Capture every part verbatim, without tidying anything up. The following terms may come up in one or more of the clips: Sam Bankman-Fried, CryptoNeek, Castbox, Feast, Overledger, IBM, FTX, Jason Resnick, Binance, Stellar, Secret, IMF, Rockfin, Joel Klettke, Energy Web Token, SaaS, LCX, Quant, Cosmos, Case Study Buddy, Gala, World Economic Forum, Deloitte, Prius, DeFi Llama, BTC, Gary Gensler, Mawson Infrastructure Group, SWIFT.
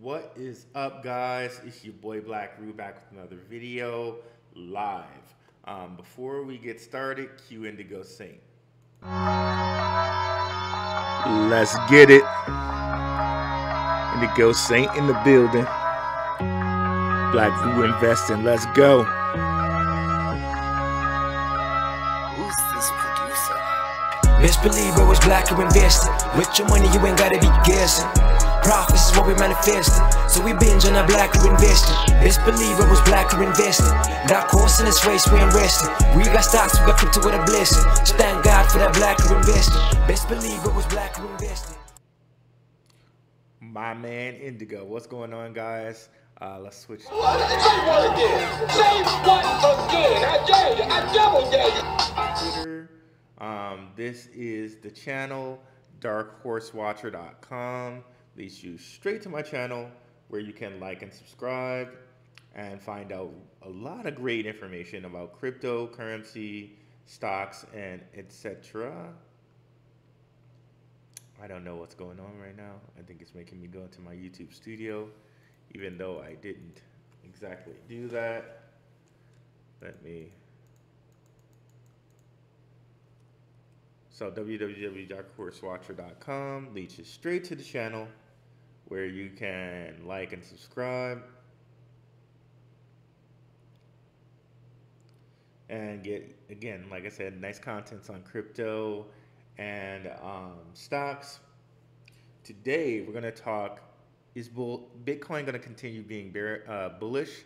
What is up, guys? It's your boy Black Rue back with another video live. Um, before we get started, cue Indigo Saint. Let's get it. Indigo Saint in the building. Black Rue investing. Let's go. Best believe, bro, it's Black Rue investing. With your money, you ain't gotta be guessing. Profits is what we manifesting, so we binge on that Black Rue investing. Best believe, bro, it's Black Rue investing. Not coursing this race, we ain't resting. We got stocks, we got crypto with a blessing. Just thank God for that Black Rue investing. Best believe, bro, it's Black Rue investing. My man Indigo, what's going on, guys? Uh, let's switch. What? Say what again? Say what again? I dare you. I double dare you. Twitter. Um, this is the channel, dark horse watcher dot com. Leads you straight to my channel where you can like and subscribe and find out a lot of great information about cryptocurrency, stocks, and et cetera. I don't know what's going on right now. I think it's making me go into my YouTube studio, even though I didn't exactly do that. Let me... So w w w dot dark horse watcher dot com leads you straight to the channel where you can like and subscribe and get, again, like I said, nice contents on crypto and um, stocks. Today we're going to talk, is bull, Bitcoin going to continue being bear, uh, bullish?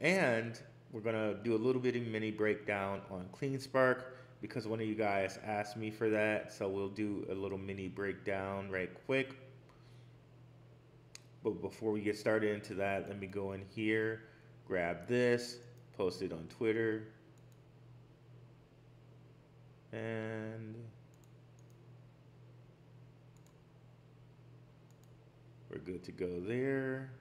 And we're going to do a little bit of mini breakdown on CleanSpark, because one of you guys asked me for that, so we'll do a little mini breakdown right quick. But before we get started into that, let me go in here, grab this, post it on Twitter, and we're good to go there.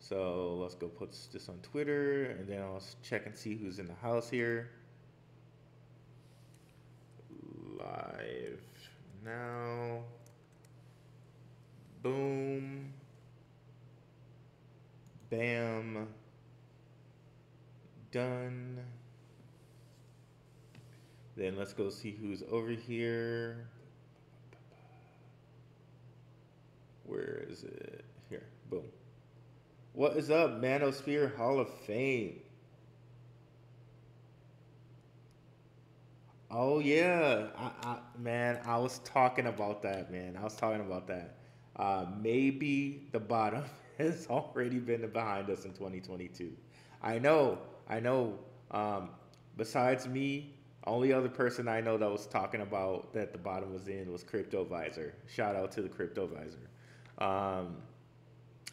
So let's go put this on Twitter, and then I'll check and see who's in the house here. Live now. Boom. Bam. Done. Then let's go see who's over here. Where is it? Here. Boom. What is up, Manosphere Hall of Fame? Oh yeah, I, I, man, I was talking about that, man. I was talking about that. Uh, maybe the bottom has already been behind us in twenty twenty-two. I know, I know. Um, besides me, only other person I know that was talking about that the bottom was in was CryptoVisor. Shout out to the CryptoVisor. Um,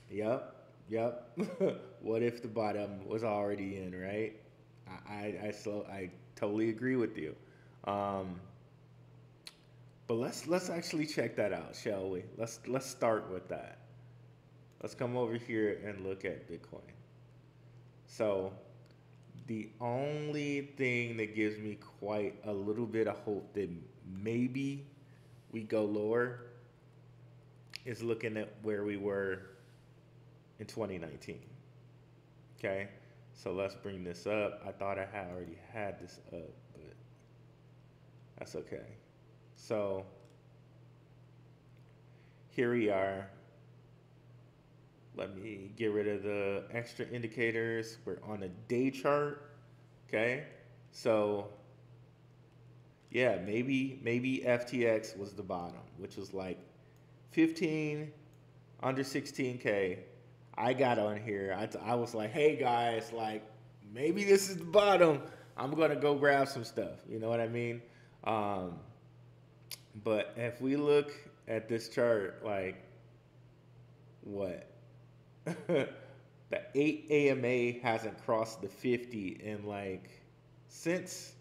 yep, yep. What if the bottom was already in, right? I, I, I, so, I totally agree with you. Um, but let's, let's actually check that out, shall we? Let's, let's start with that. Let's come over here and look at Bitcoin. So the only thing that gives me quite a little bit of hope that maybe we go lower is looking at where we were in twenty nineteen. Okay. So let's bring this up. I thought I had already had this up. That's okay. So here we are. Let me get rid of the extra indicators. We're on a day chart. Okay. So yeah, maybe maybe F T X was the bottom, which was like fifteen under sixteen K. I got on here. I, I was like, hey guys, like maybe this is the bottom. I'm gonna go grab some stuff. You know what I mean? Um, but if we look at this chart, like what, the eight A M A hasn't crossed the fifty in like, since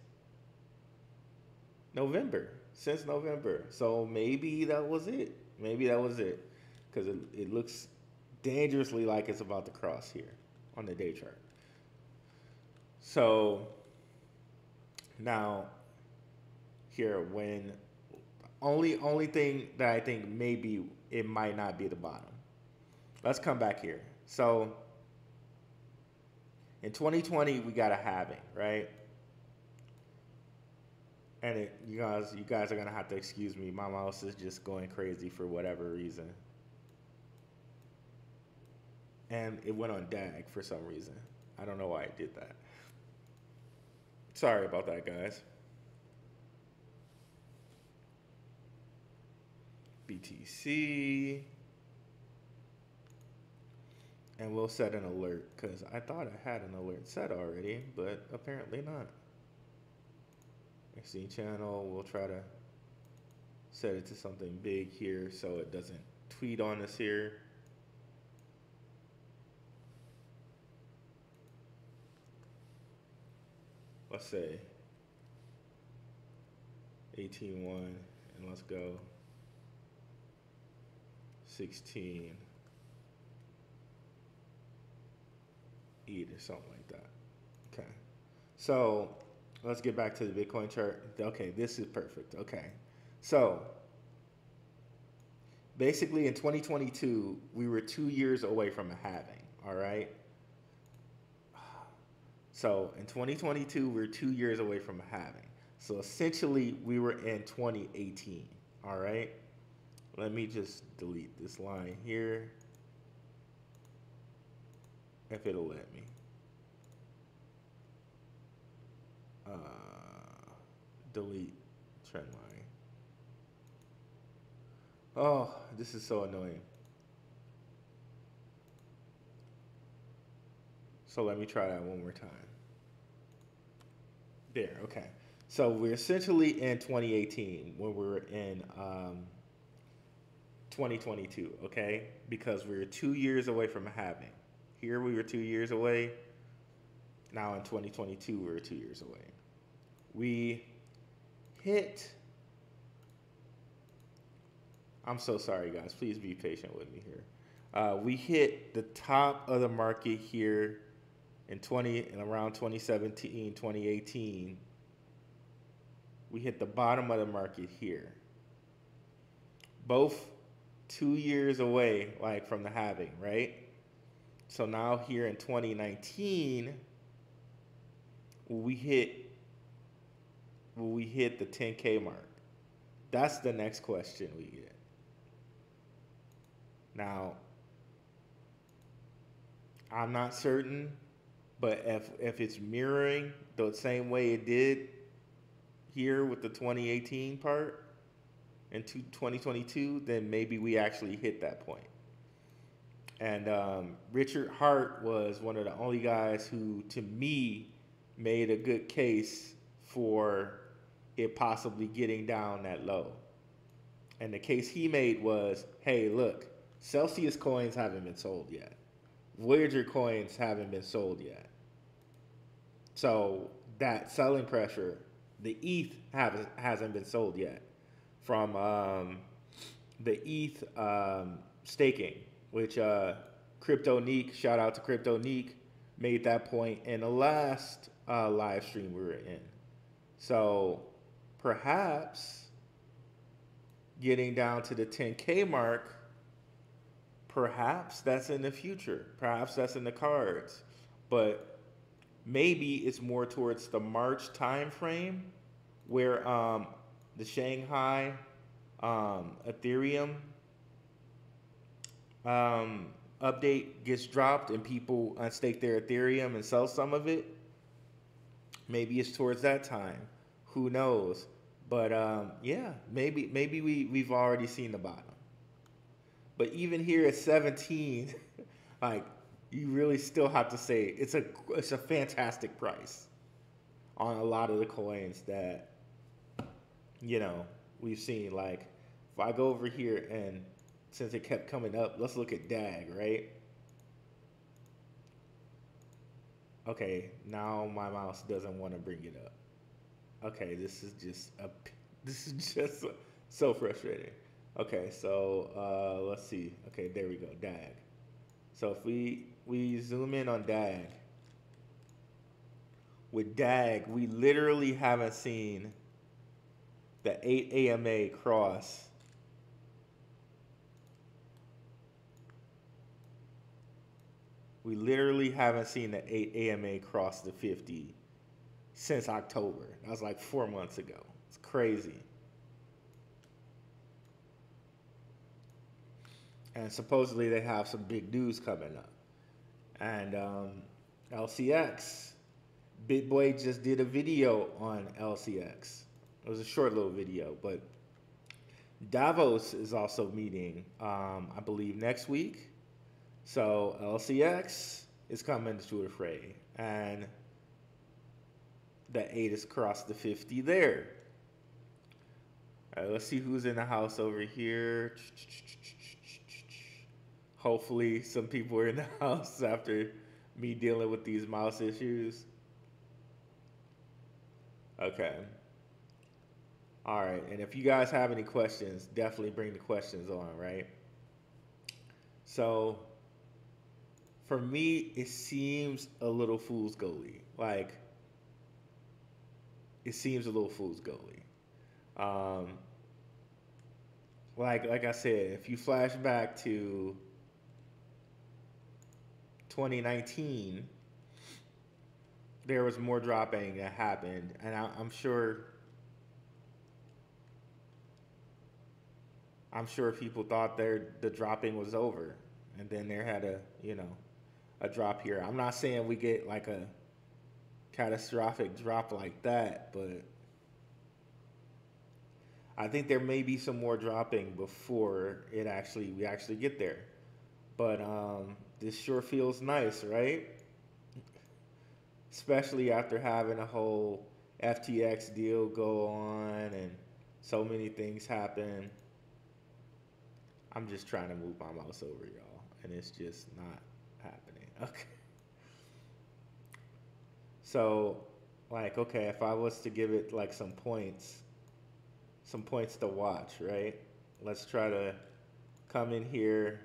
November, since November. So maybe that was it. Maybe that was it. Cause it, it looks dangerously like it's about to cross here on the day chart. So now, here, when only only thing that I think maybe it might not be the bottom Let's come back here. So in twenty twenty, we got a halving, right? And it, you guys, you guys are gonna have to excuse me. My mouse is just going crazy for whatever reason. And it went on D A G for some reason. I don't know why it did that. Sorry about that, guys. B T C. And we'll set an alert, because I thought I had an alert set already, but apparently not. X D channel, we'll try to set it to something big here so it doesn't tweet on us here. Let's say eighteen one, and let's go sixteen E T H or something like that. Okay, so let's get back to the Bitcoin chart. Okay, this is perfect. Okay, so basically in twenty twenty-two, we were two years away from a halving, all right? So in twenty twenty-two, we're two years away from halving. So essentially, we were in twenty eighteen. All right. Let me just delete this line here, if it'll let me. Uh, delete trend line. Oh, this is so annoying. So let me try that one more time. There, okay. So we're essentially in twenty eighteen when we were in um, twenty twenty-two, okay? Because we were two years away from halving. Here we were two years away. Now in twenty twenty-two, we were two years away. We hit, I'm so sorry guys, please be patient with me here. Uh, we hit the top of the market here in twenty and around twenty seventeen, twenty eighteen, we hit the bottom of the market here. Both two years away, like from the halving, right? So now here in twenty nineteen, we hit we hit the ten K mark. That's the next question we get. Now, I'm not certain. But if, if it's mirroring the same way it did here with the twenty eighteen part and twenty twenty-two, then maybe we actually hit that point. And um, Richard Hart was one of the only guys who, to me, made a good case for it possibly getting down that low. And the case he made was, hey, look, Celsius coins haven't been sold yet. Voyager coins haven't been sold yet. So that selling pressure, the E T H have, hasn't been sold yet from um, the E T H um, staking, which uh, CryptoNeek, shout out to CryptoNeek, made that point in the last uh, live stream we were in. So perhaps getting down to the ten K mark, perhaps that's in the future. Perhaps that's in the cards. But maybe it's more towards the March time frame where um, the Shanghai um, Ethereum um, update gets dropped and people unstake their Ethereum and sell some of it. Maybe it's towards that time. Who knows? But um, yeah, maybe maybe we, we've already seen the bottom. But even here at seventeen, like, you really still have to say it's a it's a fantastic price on a lot of the coins that, you know, we've seen. Like, if I go over here and since it kept coming up, let's look at D A G, right? Okay, now my mouse doesn't want to bring it up. Okay, this is just a this is just so frustrating. Okay, so uh, let's see. Okay, there we go, D A G. So if we, we zoom in on D A G, with D A G, we literally haven't seen the eight A M A cross We literally haven't seen the eight A M A cross the fifty since October. That was like four months ago. It's crazy. And supposedly they have some big news coming up. And um, L C X, BitBoy just did a video on L C X. It was a short little video, but Davos is also meeting, um, I believe, next week. So L C X is coming to the fray, and the eight has crossed the fifty there. All right, let's see who's in the house over here. Hopefully some people are in the house after me dealing with these mouse issues. Okay. All right. And if you guys have any questions, definitely bring the questions on, right? So for me, it seems a little fool's goalie. Like, it seems a little fool's goalie. Um, like, like I said, if you flash back to twenty nineteen, there was more dropping that happened, and I, I'm sure I'm sure people thought their the dropping was over, and then there had a you know a drop here. I'm not saying we get like a catastrophic drop like that, but I think there may be some more dropping before it actually we actually get there. But um this sure feels nice, right? Especially after having a whole F T X deal go on and so many things happen. I'm just trying to move my mouse over, y'all, and it's just not happening. Okay. So, like, okay, if I was to give it like some points, some points to watch, right? Let's try to come in here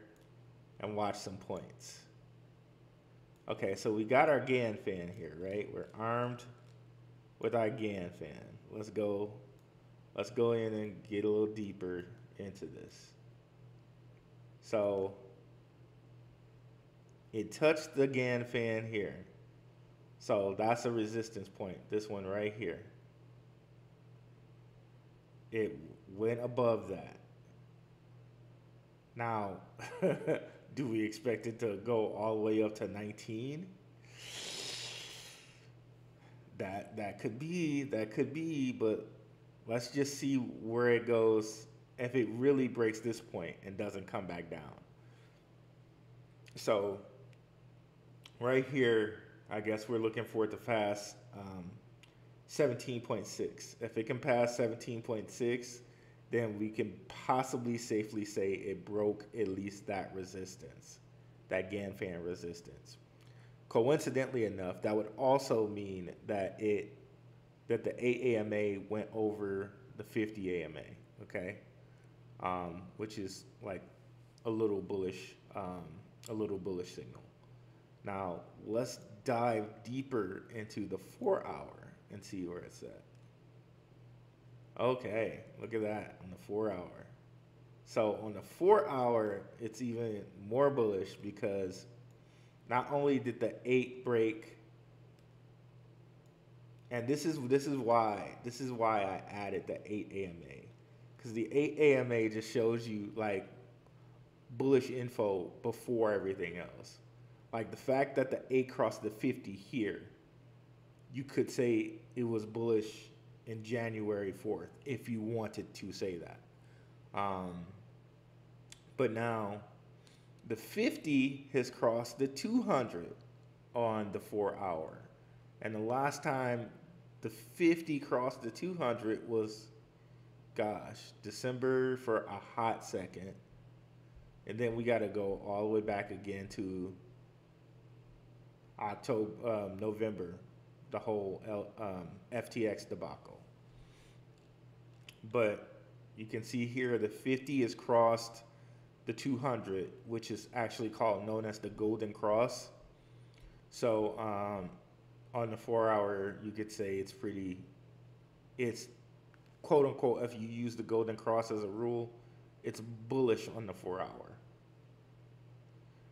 and watch some points. Okay, so we got our GAN fan here, right? We're armed with our GAN fan. Let's go, let's go in and get a little deeper into this. So it touched the GAN fan here. So that's a resistance point, this one right here. It went above that. Now, do we expect it to go all the way up to nineteen? That that could be, that could be, but let's just see where it goes if it really breaks this point and doesn't come back down. So right here, I guess we're looking for it to pass um, seventeen point six. If it can pass seventeen point six, then we can possibly safely say it broke at least that resistance, that GAN fan resistance. Coincidentally enough, that would also mean that it that the eight A M A went over the fifty A M A, okay, um, which is like a little bullish, um, a little bullish signal. Now let's dive deeper into the four hour and see where it's at. Okay, look at that on the four hour. So on the four hour, it's even more bullish because not only did the eight break, and this is this is why this is why I added the eight A M A, because the eight A M A just shows you like bullish info before everything else. Like the fact that the eight crossed the fifty here, you could say it was bullish in January fourth, if you wanted to say that. Um, but now, the fifty has crossed the two hundred on the four hour. And the last time the fifty crossed the two hundred was, gosh, December for a hot second. And then we gotta go all the way back again to October, um, November, the whole um, F T X debacle. But you can see here the fifty has crossed the two hundred, which is actually called known as the golden cross. So um, on the four hour, you could say it's pretty, it's quote unquote, if you use the golden cross as a rule, it's bullish on the four hour.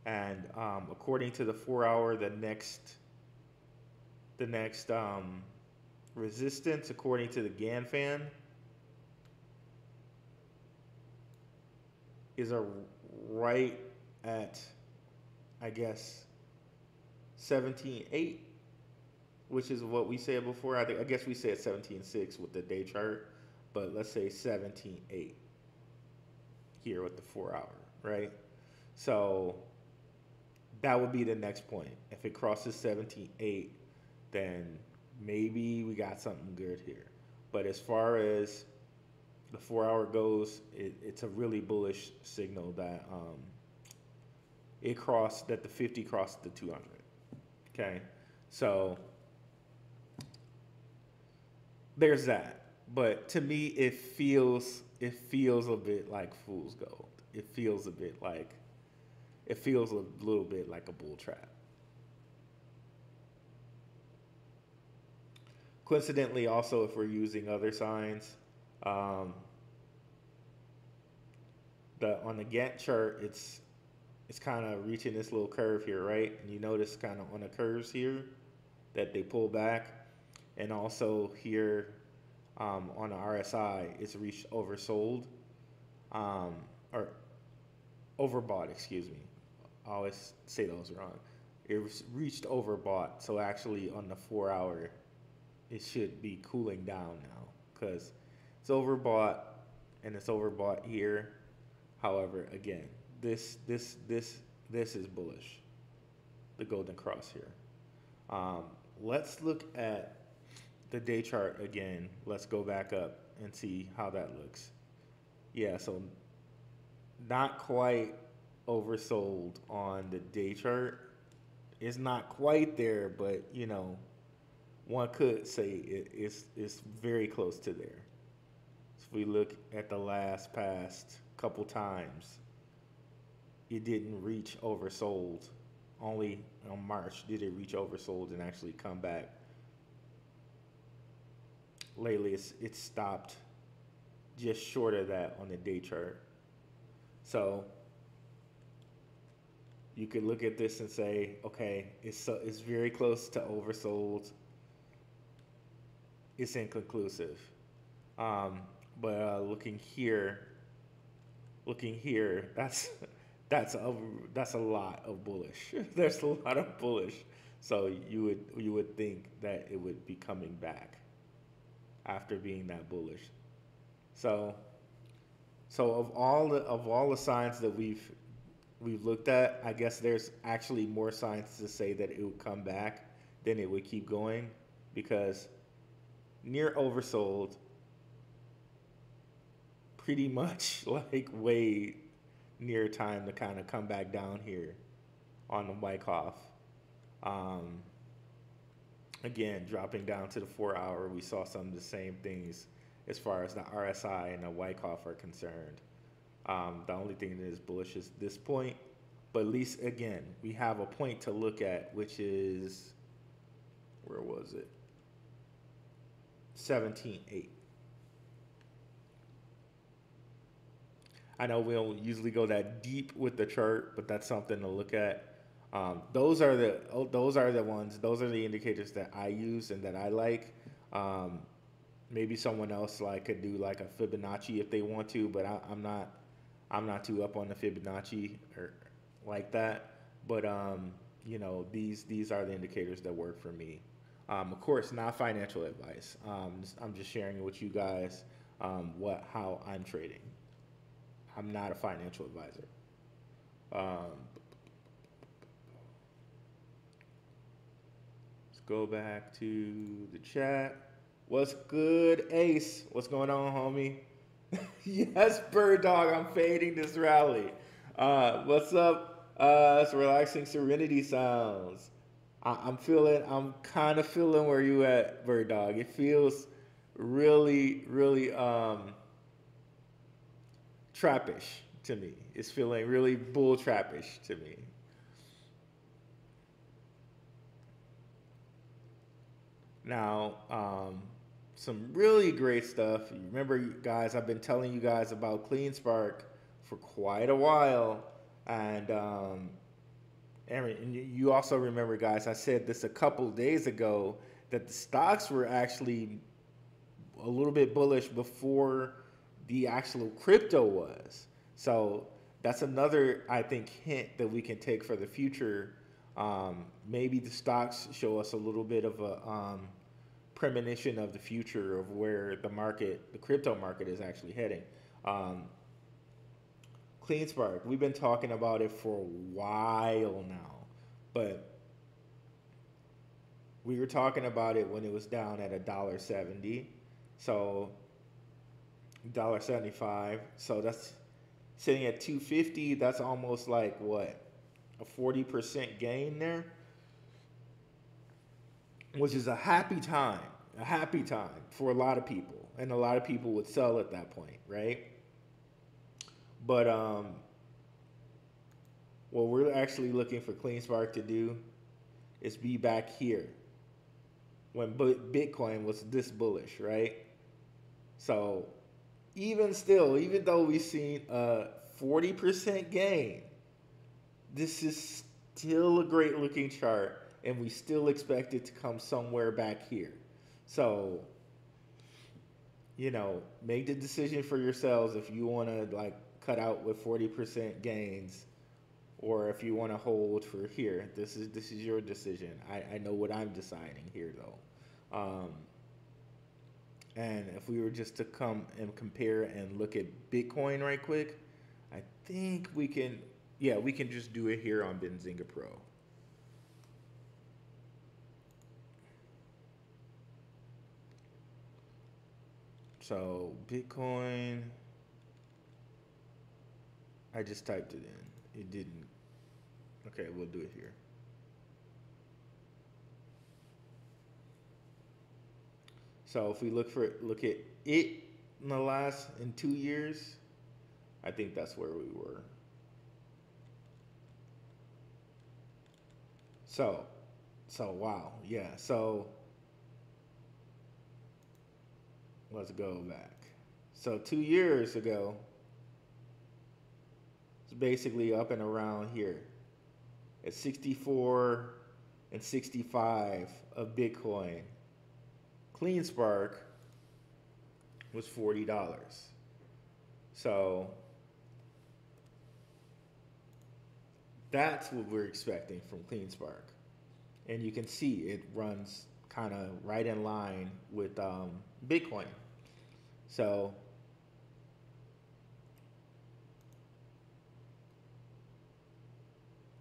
And um, according to the four hour, the next, the next um, resistance, according to the Ganfan, is a right at, I guess, seventeen eight, which is what we said before. I think I guess we said seventeen six with the day chart, but let's say seventeen eight here with the four hour, right? So that would be the next point. If it crosses seventeen eight, then maybe we got something good here. But as far as the four hour goes, it, it's a really bullish signal that um, it crossed, that the fifty crossed the two hundred. Okay, so there's that. But to me, it feels it feels a bit like fool's gold. It feels a bit like, it feels a little bit like a bull trap. Coincidentally, also, if we're using other signs, um, the on the Gantt chart, it's it's kind of reaching this little curve here, right? And you notice kind of on the curves here that they pull back, and also here um, on the R S I, it's reached oversold um, or overbought. Excuse me, I always say those wrong. It reached overbought, so actually on the four hour, it should be cooling down now because it's overbought, and it's overbought here. However, again, this this this this is bullish, the golden cross here. Um, let's look at the day chart again. Let's go back up and see how that looks. Yeah, so not quite oversold on the day chart. It's not quite there, but you know, one could say it, it's it's very close to there. So if we look at the last past couple times, it didn't reach oversold. Only on March did it reach oversold and actually come back. Lately, it's it stopped just short of that on the day chart. So you could look at this and say, okay, it's so, it's very close to oversold. It's inconclusive. Um, but uh, looking here, looking here, that's that's a that's a lot of bullish. There's a lot of bullish. So you would you would think that it would be coming back after being that bullish. So so of all the of all the signs that we've we've looked at, I guess there's actually more signs to say that it would come back than it would keep going, because near oversold, pretty much like way near time to kind of come back down here on the Wyckoff. Um, again, dropping down to the four hour, we saw some of the same things as far as the R S I and the Wyckoff are concerned. Um, the only thing that is bullish is this point, but at least again, we have a point to look at, which is, where was it? seventeen eight. I know we don't usually go that deep with the chart, but that's something to look at. Um, those are the those are the ones. Those are the indicators that I use and that I like. Um, maybe someone else like could do like a Fibonacci if they want to, but I, I'm not I'm not too up on the Fibonacci or like that. But um, you know, these these are the indicators that work for me. Um, of course, not financial advice. Um, I'm just sharing with you guys um, what how I'm trading. I'm not a financial advisor. Um, let's go back to the chat. What's good, Ace? What's going on, homie? Yes, Bird Dog, I'm fading this rally. Uh, what's up? Uh, it's relaxing serenity sounds. I'm feeling, I'm kind of feeling where you at, Bird Dog. It feels really, really um, trappish to me. It's feeling really bull trappish to me. Now, um, some really great stuff. Remember, guys, I've been telling you guys about CleanSpark for quite a while, and um, Aaron, and you also remember, guys, I said this a couple days ago, that the stocks were actually a little bit bullish before the actual crypto was. So that's another, I think, hint that we can take for the future. Um, maybe the stocks show us a little bit of a um, premonition of the future of where the market, the crypto market, is actually heading. Um, CleanSpark, we've been talking about it for a while now, but we were talking about it when it was down at a dollar seventy, so a dollar seventy-five. So that's sitting at two fifty. That's almost like what, a forty percent gain there, which is a happy time, a happy time for a lot of people, and a lot of people would sell at that point, right? But um, what we're actually looking for CleanSpark to do is be back here when Bitcoin was this bullish, right? So even still, even though we've seen a forty percent gain, this is still a great looking chart, and we still expect it to come somewhere back here. So, you know, make the decision for yourselves if you want to like cut out with forty percent gains, or if you want to hold for here. This is this is your decision. I, I know what I'm deciding here, though. Um, and if we were just to come and compare and look at Bitcoin right quick, I think we can, yeah, we can just do it here on Benzinga Pro. So Bitcoin, I just typed it in. It didn't. Okay, we'll do it here. So if we look for it, look at it in the last in two years, I think that's where we were. So, so wow, yeah. So let's go back. So two years ago, it's basically up and around here at sixty-four and sixty-five of Bitcoin. CleanSpark was forty dollars. So that's what we're expecting from CleanSpark. And you can see it runs kind of right in line with um, Bitcoin. So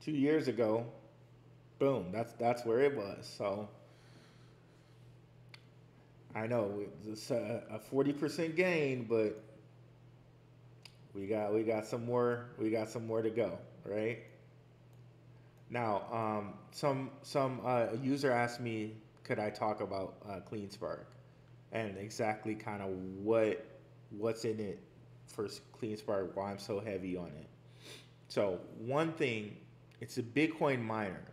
two years ago, boom, that's that's where it was. So I know it's a forty percent gain, but we got we got some more we got some more to go, right? Now, um, some some uh, user asked me, could I talk about uh, CleanSpark and exactly kind of what what's in it for CleanSpark, why I'm so heavy on it. So one thing, it's a Bitcoin miner,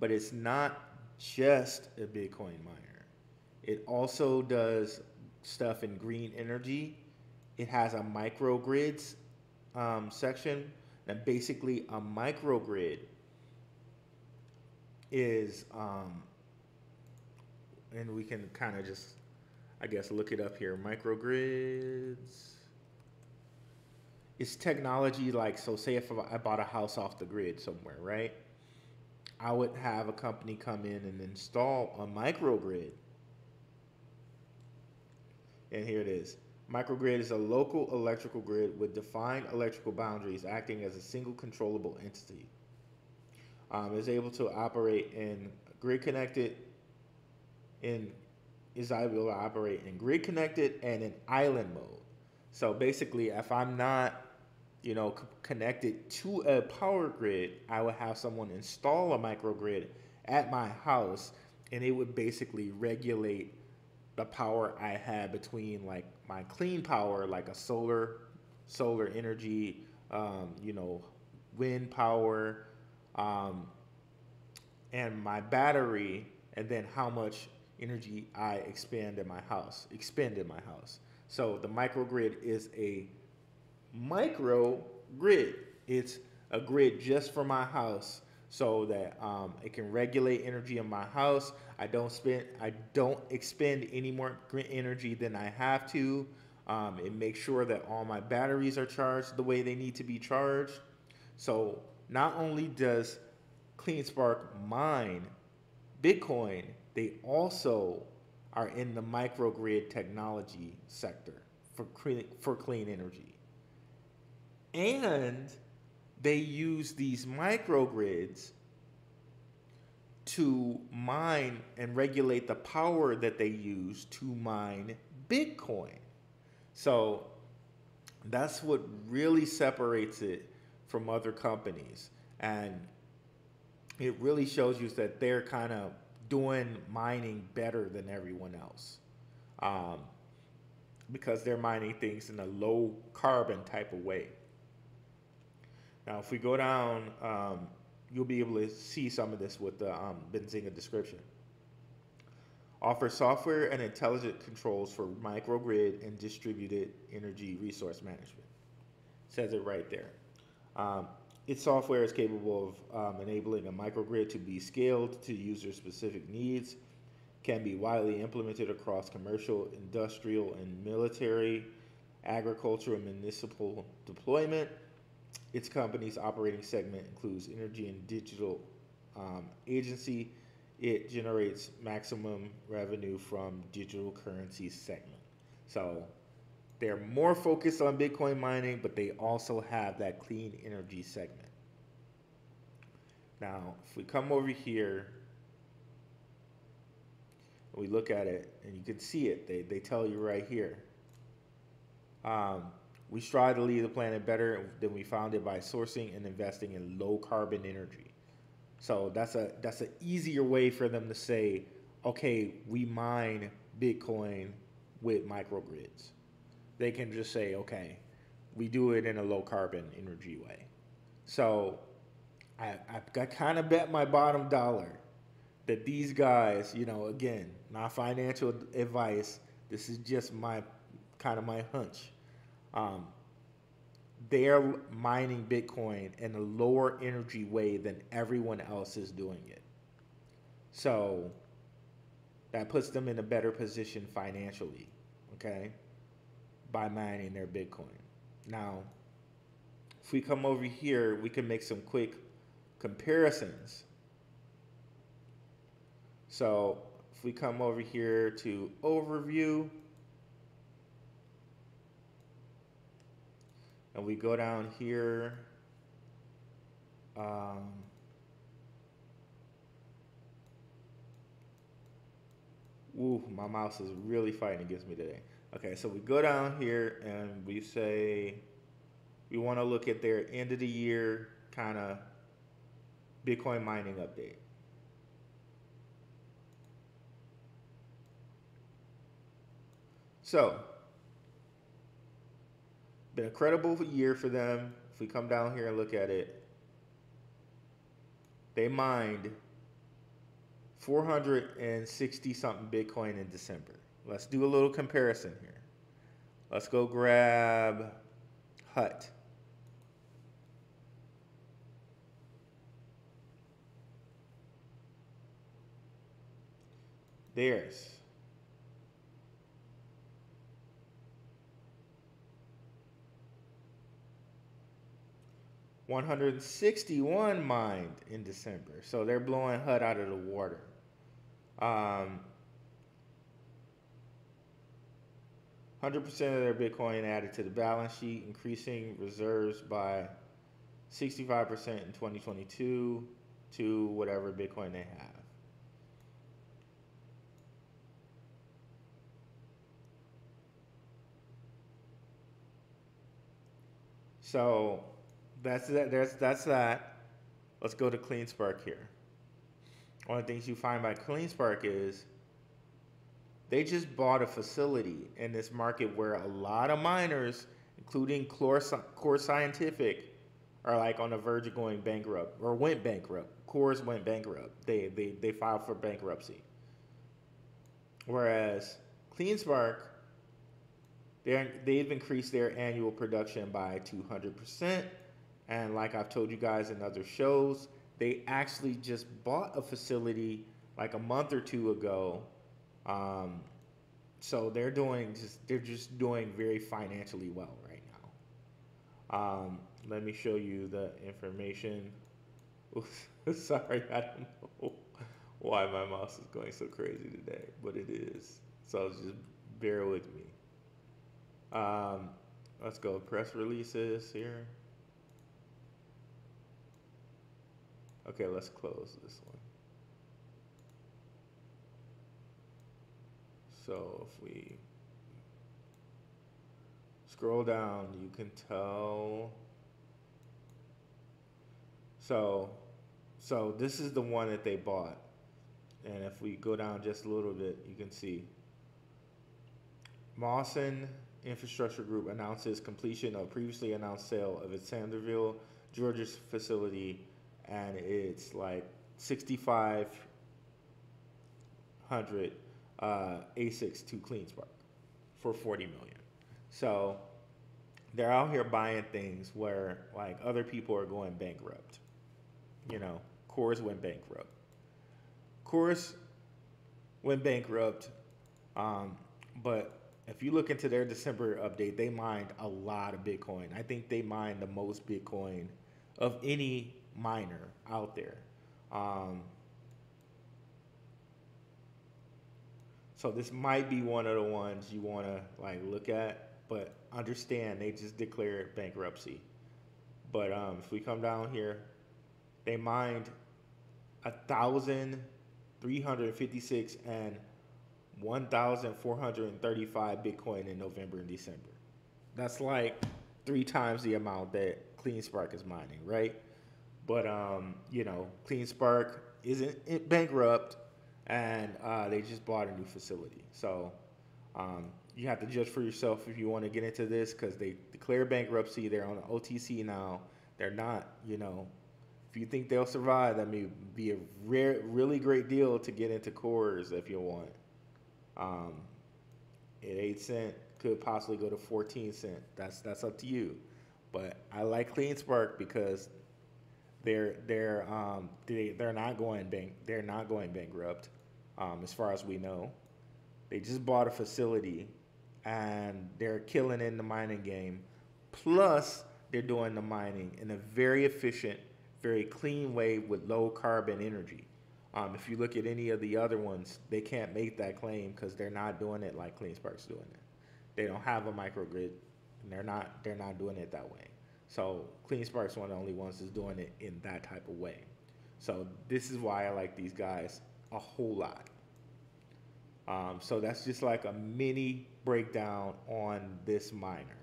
but it's not just a Bitcoin miner. It also does stuff in green energy. It has a microgrids um, section. And basically a microgrid is, um, and we can kind of just, I guess, look it up here. Microgrids. It's technology like, so say if I bought a house off the grid somewhere, right? I would have a company come in and install a microgrid. And here it is. Microgrid is a local electrical grid with defined electrical boundaries acting as a single controllable entity. Um, is able to operate in grid connected in is able to operate in grid connected and in island mode. So basically, if I'm not, you know, connected to a power grid, I would have someone install a microgrid at my house, and it would basically regulate the power I had between like my clean power, like a solar, solar energy, um, you know, wind power, um, and my battery, and then how much energy I expend in my house, expend in my house. So the microgrid is a micro grid. It's a grid just for my house. so that um, it can regulate energy in my house. I don't spend, I don't expend any more energy than I have to. Um, it makes sure that all my batteries are charged the way they need to be charged. So not only does CleanSpark mine Bitcoin, they also are in the microgrid technology sector for clean, for clean energy. And they use these microgrids to mine and regulate the power that they use to mine Bitcoin. So that's what really separates it from other companies. And it really shows you that they're kind of doing mining better than everyone else, um, because they're mining things in a low carbon type of way. Now, if we go down, um, you'll be able to see some of this with the um, Benzinga description. Offer software and intelligent controls for microgrid and distributed energy resource management. Says it right there. Um, its software is capable of um, enabling a microgrid to be scaled to user-specific needs, can be widely implemented across commercial, industrial, and military, agricultural, and municipal deployment. Its company's operating segment includes energy and digital um, agency. It generates maximum revenue from digital currency segment. So they're more focused on Bitcoin mining, but they also have that clean energy segment. Now, if we come over here and we look at it, and you can see it, they, they tell you right here. Um, We strive to leave the planet better than we found it by sourcing and investing in low carbon energy. So that's a that's an easier way for them to say, okay, we mine Bitcoin with microgrids. They can just say, okay, we do it in a low carbon energy way. So I I kind of bet my bottom dollar that these guys, you know, again, not financial advice. This is just my kind of my hunch. Um, they're mining Bitcoin in a lower energy way than everyone else is doing it. So that puts them in a better position financially, okay, by mining their Bitcoin. Now, if we come over here, we can make some quick comparisons. So if we come over here to overview, and we go down here, um, ooh, my mouse is really fighting against me today. Okay, so we go down here and we say, we want to look at their end of the year kind of Bitcoin mining update. So, been a credible year for them. If we come down here and look at it, they mined four hundred sixty something Bitcoin in December. Let's do a little comparison here. Let's go grab H U T. There's one hundred sixty-one mined in December. So they're blowing H U D out of the water. Um, one hundred percent of their Bitcoin added to the balance sheet, increasing reserves by sixty-five percent in twenty twenty-two to whatever Bitcoin they have. So That's that. That's, that's that. Let's go to CleanSpark here. One of the things you find by CleanSpark is they just bought a facility in this market where a lot of miners, including Core Scientific, are like on the verge of going bankrupt or went bankrupt. Core's went bankrupt. They they they filed for bankruptcy. Whereas CleanSpark, they they've increased their annual production by two hundred percent. And like I've told you guys in other shows, they actually just bought a facility like a month or two ago. Um, so they're doing just they're just doing very financially well right now. Um, let me show you the information. Oops, sorry, I don't know why my mouse is going so crazy today, but it is. So just bear with me. Um, let's go press releases here. Okay, let's close this one. So if we scroll down, you can tell. So, so this is the one that they bought. And if we go down just a little bit, you can see Mawson Infrastructure Group announces completion of previously announced sale of its Sanderville, Georgia facility, and it's like sixty-five hundred uh, A S I Cs to CleanSpark for forty million dollars. So they're out here buying things where like other people are going bankrupt. You know, Coors went bankrupt. Coors went bankrupt, um, but if you look into their December update, they mined a lot of Bitcoin. I think they mined the most Bitcoin of any miner out there. Um, so this might be one of the ones you want to like look at, but understand they just declared bankruptcy. But um, if we come down here, they mined a thousand three hundred fifty-six and one thousand four hundred thirty-five Bitcoin in November and December. That's like three times the amount that CleanSpark is mining, right? But um, you know, CleanSpark isn't bankrupt, and uh, they just bought a new facility. So um, you have to judge for yourself if you want to get into this, because they declare bankruptcy. They're on the O T C now. They're not, you know, if you think they'll survive, that may be a rare, really great deal to get into Coors if you want. Um, at eight cent, could possibly go to fourteen cent. That's that's up to you. But I like CleanSpark because They're they're um they they're not going bank they're not going bankrupt, um, as far as we know. They just bought a facility, and they're killing in the mining game. Plus, they're doing the mining in a very efficient, very clean way with low carbon energy. Um, if you look at any of the other ones, they can't make that claim because they're not doing it like CleanSpark's doing it. They don't have a microgrid, and they're not they're not doing it that way. So CleanSpark's one of the only ones that's doing it in that type of way. So this is why I like these guys a whole lot. Um, so that's just like a mini breakdown on this miner.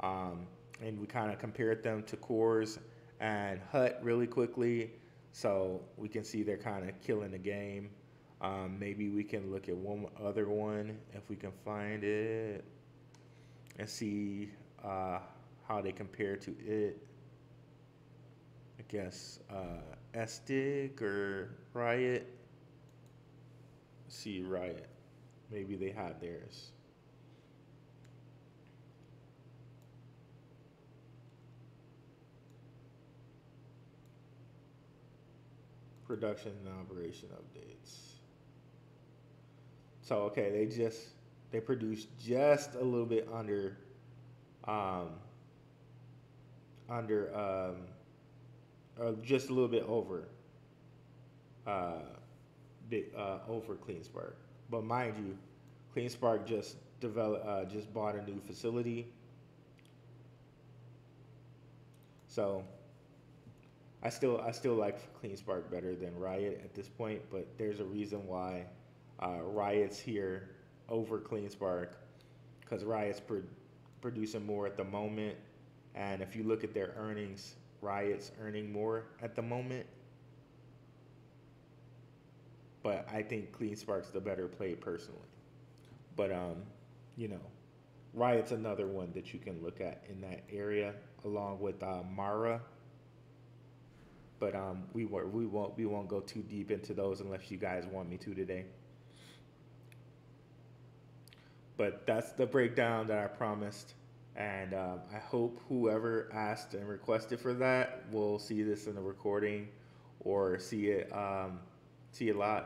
Um, and we kind of compared them to Coors and Hut really quickly. So we can see they're kind of killing the game. Um, maybe we can look at one other one if we can find it and see uh, how they compare to it. I guess uh, S D I C or Riot. Let's see, Riot. Maybe they have theirs. Production and operation updates. So okay, they just they produced just a little bit under. Um, under um, or just a little bit over uh, bit, uh, over CleanSpark. But mind you, CleanSpark just developed uh, just bought a new facility. So I still I still like CleanSpark better than Riot at this point, but there's a reason why uh, Riot's here over CleanSpark, because Riot's pro producing more at the moment. And if you look at their earnings, Riot's earning more at the moment. But I think CleanSpark's the better play personally. But, um, you know, Riot's another one that you can look at in that area, along with uh, Mara. But um, we, we, won't, we won't go too deep into those unless you guys want me to today. But that's the breakdown that I promised. And um, I hope whoever asked and requested for that will see this in the recording or see it um, see it live.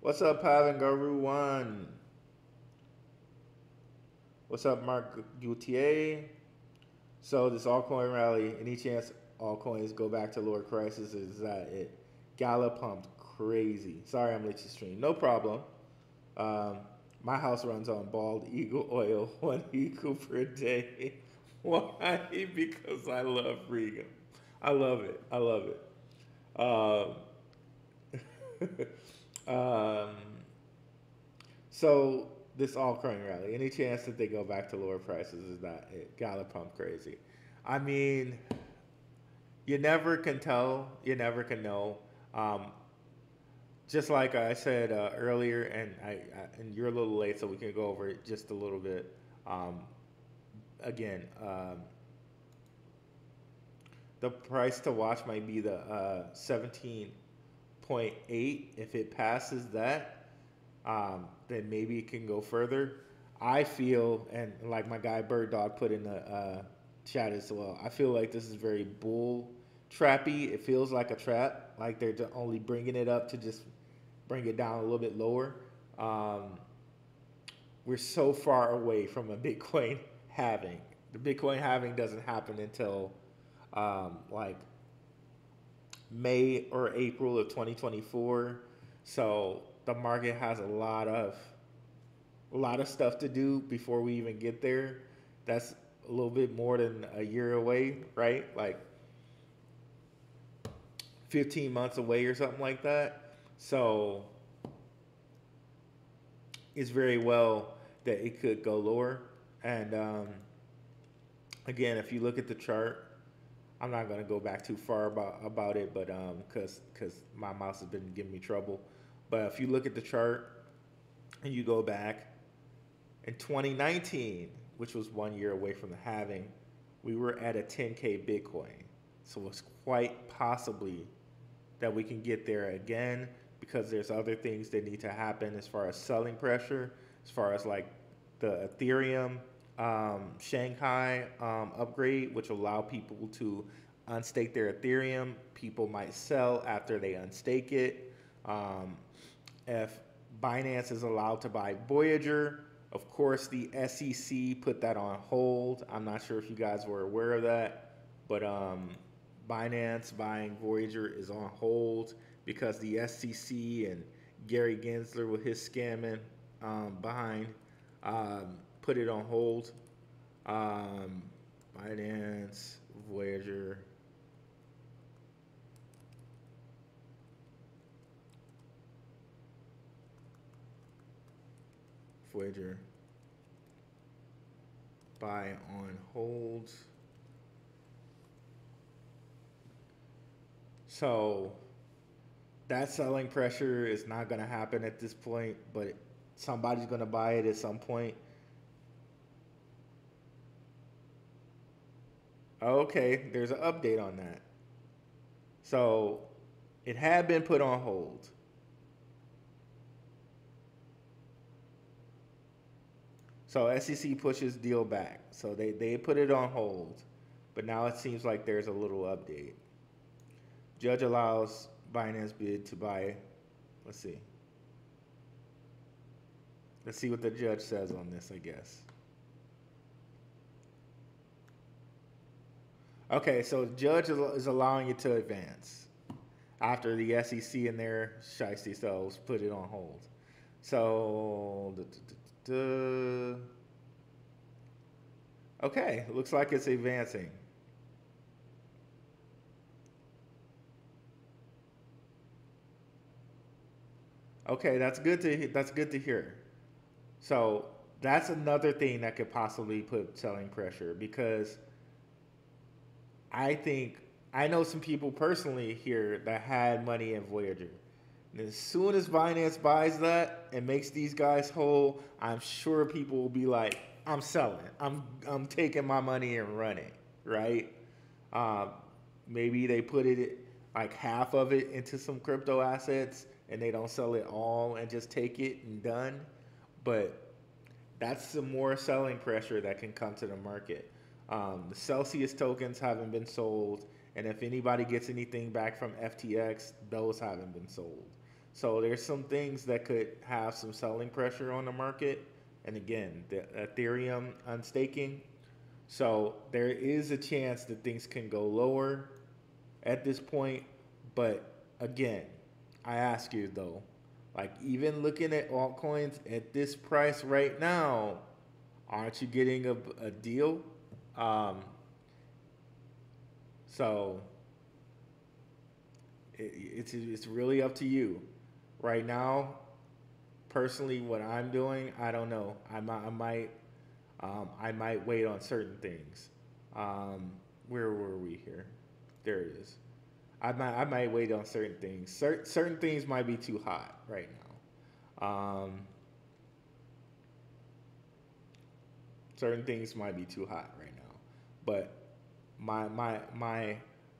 What's up, Pavan Guru One? What's up, Mark Gutier? So this altcoin rally, any chance altcoins go back to lower prices? Is that it? Gala pumped crazy. Sorry, I'm late to stream. No problem. Um, my house runs on bald eagle oil, one eagle per day. Why? Because I love Riga. I love it. I love it. Um, um, so this altcoin rally, any chance that they go back to lower prices? Is that it? Gotta pump crazy. I mean, you never can tell. You never can know. Um, just like I said uh, earlier, and I, I and you're a little late, so we can go over it just a little bit. Um, Again, um, the price to watch might be the uh, seventeen point eight. If it passes that, um, then maybe it can go further. I feel, and like my guy Bird Dog put in the uh, chat as well, I feel like this is very bull trappy. It feels like a trap, like they're only bringing it up to just bring it down a little bit lower. Um, we're so far away from a Bitcoin halving. The Bitcoin halving doesn't happen until um, like May or April of twenty twenty-four. So the market has a lot of a lot of stuff to do before we even get there. That's a little bit more than a year away, right? Like fifteen months away or something like that. So it's very well that it could go lower. And um, again, if you look at the chart, I'm not going to go back too far about, about it, but um, cause, cause my mouse has been giving me trouble. But if you look at the chart and you go back in twenty nineteen, which was one year away from the halving, we were at a ten K Bitcoin. So it's quite possibly that we can get there again, because there's other things that need to happen as far as selling pressure, as far as like the Ethereum, Um, Shanghai um, upgrade, which will allow people to unstake their Ethereum. People might sell after they unstake it. Um, if Binance is allowed to buy Voyager, of course the S E C put that on hold. I'm not sure if you guys were aware of that, but um, Binance buying Voyager is on hold because the S E C and Gary Gensler with his scamming um, behind um, put it on hold. Um, Binance, Voyager. Voyager. Buy on hold. So that selling pressure is not going to happen at this point, but somebody's going to buy it at some point. Okay, there's an update on that. So it had been put on hold. So S E C pushes deal back. So they, they put it on hold, but now it seems like there's a little update. Judge allows Binance bid to buy. Let's see. Let's see what the judge says on this, I guess. Okay, so the judge is allowing it to advance after the S E C and their shiesty selves put it on hold. So, duh, duh, duh, duh. Okay, looks like it's advancing. Okay, that's good to that's good to hear. So that's another thing that could possibly put selling pressure, because I think, I know some people personally here that had money in Voyager. And as soon as Binance buys that and makes these guys whole, I'm sure people will be like, I'm selling. I'm, I'm taking my money and running, right? Um, maybe they put it, like half of it into some crypto assets and they don't sell it all and just take it and done. But that's some more selling pressure that can come to the market. Um, the Celsius tokens haven't been sold. And if anybody gets anything back from F T X, those haven't been sold. So there's some things that could have some selling pressure on the market. And again, the Ethereum unstaking. So there is a chance that things can go lower at this point. But again, I ask you though, like even looking at altcoins at this price right now, aren't you getting a, a deal? Um, so it, it's, it's really up to you. Right now, personally, what I'm doing, I don't know. I might, I might, um, I might wait on certain things. Um, where were we here? There it is. I might, I might wait on certain things. Certain certain things might be too hot right now. Um, certain things might be too hot right now. But my my my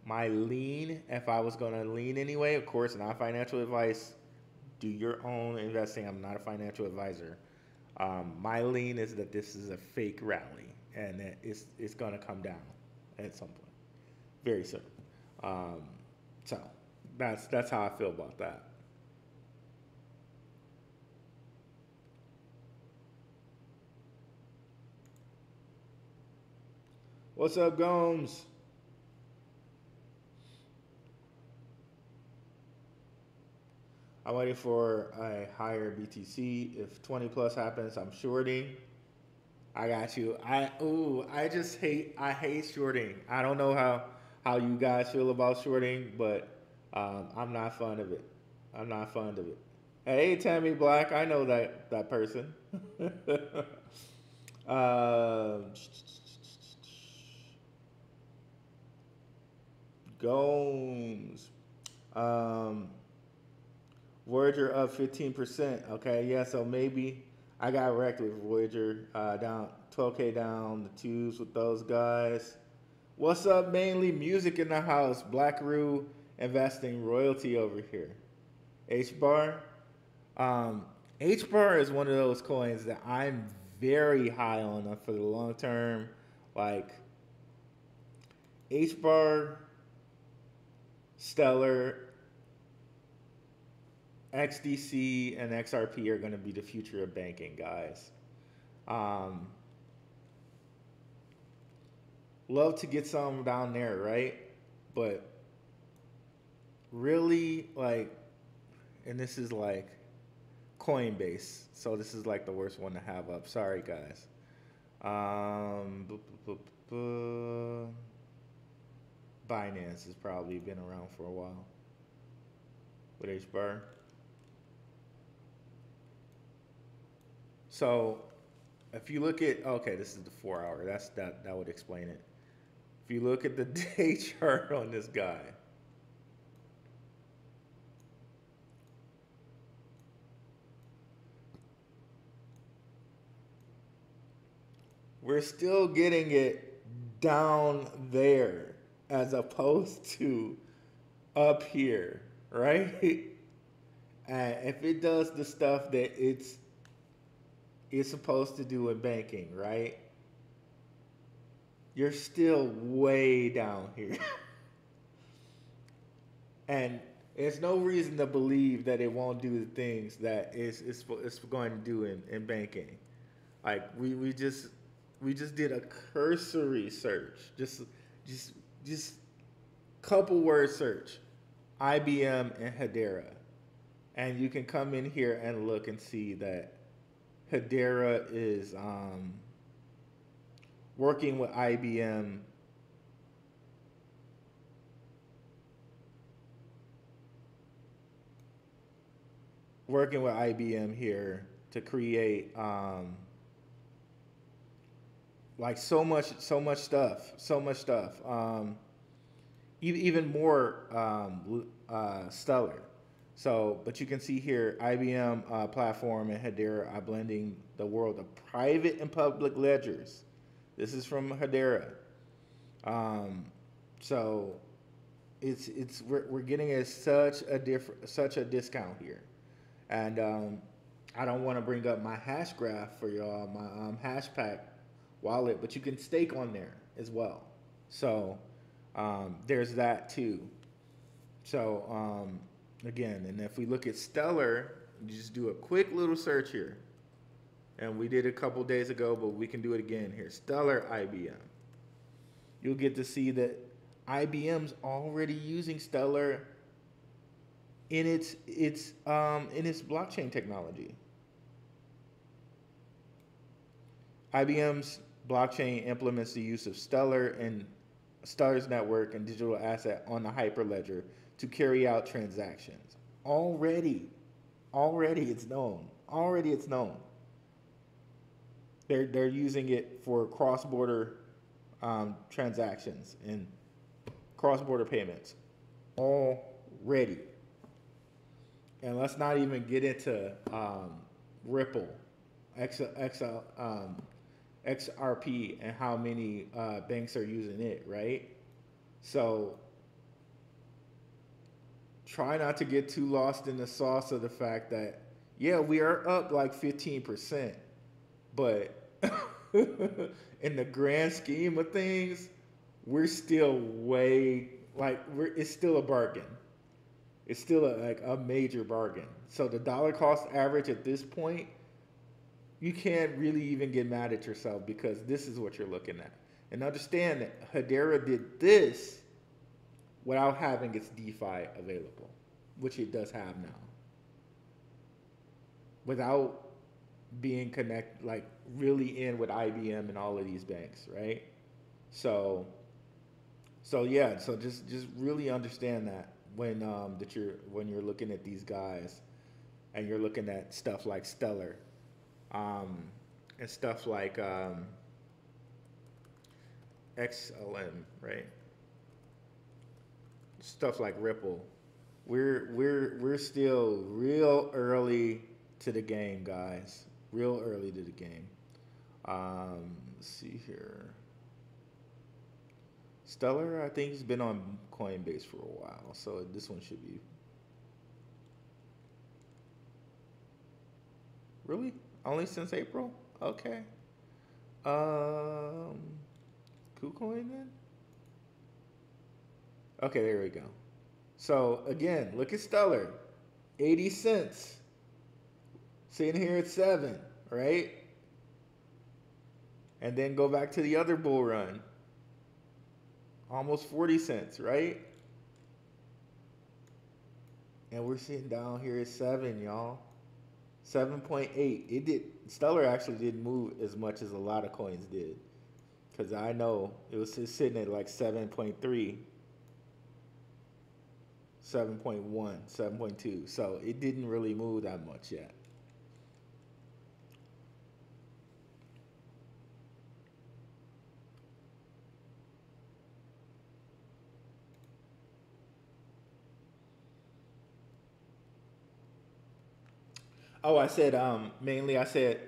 my lean, if I was gonna lean anyway, of course, not financial advice. Do your own investing. I'm not a financial advisor. Um, my lean is that this is a fake rally, and that it's it's gonna come down at some point, very soon. Um, so that's that's how I feel about that. What's up, Gomes? I'm waiting for a higher B T C. If twenty plus happens, I'm shorting. I got you. I ooh, I just hate I hate shorting. I don't know how how you guys feel about shorting, but um, I'm not fond of it. I'm not fond of it. Hey, Tammy Black, I know that that person. uh, Gomes. Um. Voyager up fifteen percent. Okay, yeah, so maybe I got wrecked with Voyager. Uh, down twelve K down the twos with those guys. What's up, mainly music in the house? Black Rue investing royalty over here. H bar. Um, H bar is one of those coins that I'm very high on for the long term. Like, H bar, Stellar, X D C and X R P are going to be the future of banking, guys. Um, love to get some down there, right? But really, like, and this is like Coinbase, so this is like the worst one to have up. Sorry, guys. Um, bu bu bu bu. Binance has probably been around for a while with H bar. So if you look at, okay, this is the four hour. That's that that would explain it. If you look at the day chart on this guy, we're still getting it down there as opposed to up here, right? And if it does the stuff that it's it's supposed to do in banking, right? You're still way down here. And there's no reason to believe that it won't do the things that it's, it's, it's going to do in, in banking. Like we, we just we just did a cursory search. Just just just couple word search. I B M and Hedera. And you can come in here and look and see that Hedera is um, working with I B M working with I B M here to create um, like so much so much stuff so much stuff um, even more um, uh, Stellar. So, but you can see here, I B M uh, platform and Hedera are blending the world of private and public ledgers. This is from Hedera. Um, so, it's it's we're we're getting a, such a different such a discount here, and um, I don't want to bring up my hash graph for y'all, my um, Hashpack wallet, but you can stake on there. as well. So um, there's that too. So um, again, and if we look at Stellar, you just do a quick little search here. And we did a couple days ago, but we can do it again here. Stellar I B M. You'll get to see that I B M's already using Stellar in its its um, in its blockchain technology. I B M's blockchain implements the use of Stellar and Stellar's network and digital asset on the Hyperledger to carry out transactions. Already, already it's known. Already it's known. They're they're using it for cross-border um, transactions and cross-border payments already. And let's not even get into um, Ripple, X, X, um, X R P, and how many uh, banks are using it, right? So try not to get too lost in the sauce of the fact that, yeah, we are up like fifteen percent, but in the grand scheme of things, we're still way, like, we're, it's still a bargain. It's still a, like a major bargain. So the dollar cost average at this point, you can't really even get mad at yourself because this is what you're looking at. And understand that Hedera did this without having its DeFi available, which it does have now. Without being connect, like really in with I B M and all of these banks, right? So, so yeah, so just just really understand that. When um, that you're when you're looking at these guys, and you're looking at stuff like Stellar, um, and stuff like um, X L M, right? Stuff like Ripple, we're we're we're still real early to the game, guys. Real early to the game. Um, let's see here. Stellar, I think he's been on Coinbase for a while, so this one should be. Really? Only since April? Okay. Um, KuCoin then? Okay, there we go. So again, look at Stellar, eighty cents. Sitting here at seven, right? And then go back to the other bull run. Almost forty cents, right? And we're sitting down here at seven, y'all. seven point eight. It did. Stellar actually didn't move as much as a lot of coins did, because I know it was just sitting at like seven point three, seven point one, seven point two. So it didn't really move that much yet. Oh, I said um, mainly I said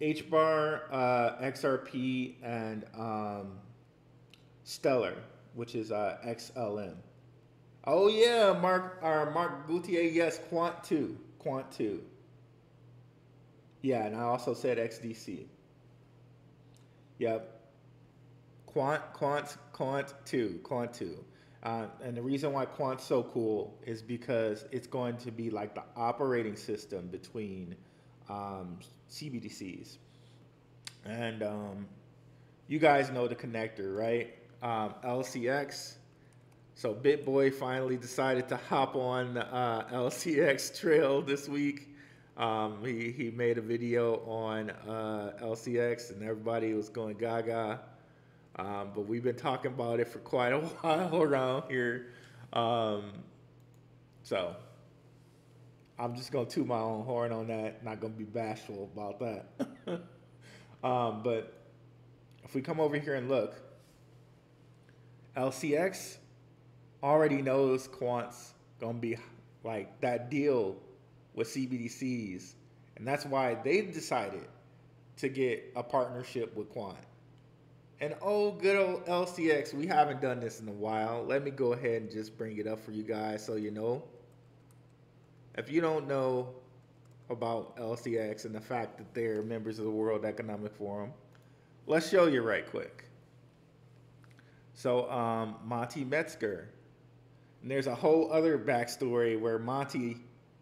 H bar, uh, X R P, and um, Stellar, which is uh, X L M. Oh yeah, Mark or Mark Gutier, yes, Quant two, Quant two. Yeah, and I also said X D C. Yep, Quant, Quant, Quant two, Quant two. Uh, and the reason why Quant's so cool is because it's going to be like the operating system between um, C B D Cs. And um, you guys know the connector, right? Um, L C X. So BitBoy finally decided to hop on uh, L C X trail this week. Um, he, he made a video on uh, L C X and everybody was going gaga. Um, but we've been talking about it for quite a while around here. Um, so I'm just going to toot my own horn on that. Not going to be bashful about that. um, but if we come over here and look, L C X already knows Quant's going to be like that deal with C B D Cs. And that's why they decided to get a partnership with Quant. And oh, good old L C X, we haven't done this in a while. Let me go ahead and just bring it up for you guys so you know. If you don't know about L C X and the fact that they're members of the World Economic Forum, let's show you right quick. So um, Monty Metzger. And there's a whole other backstory where Monty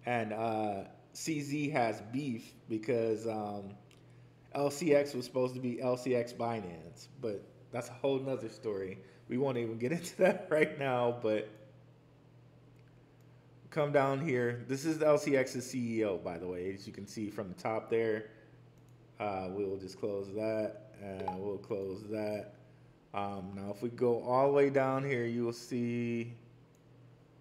and uh, C Z has beef because um, L C X was supposed to be L C X Binance, but that's a whole nother story. We won't even get into that right now, but come down here. This is L C X's C E O, by the way, as you can see from the top there. Uh, we'll just close that, and we'll close that. Um, now, if we go all the way down here, you will see...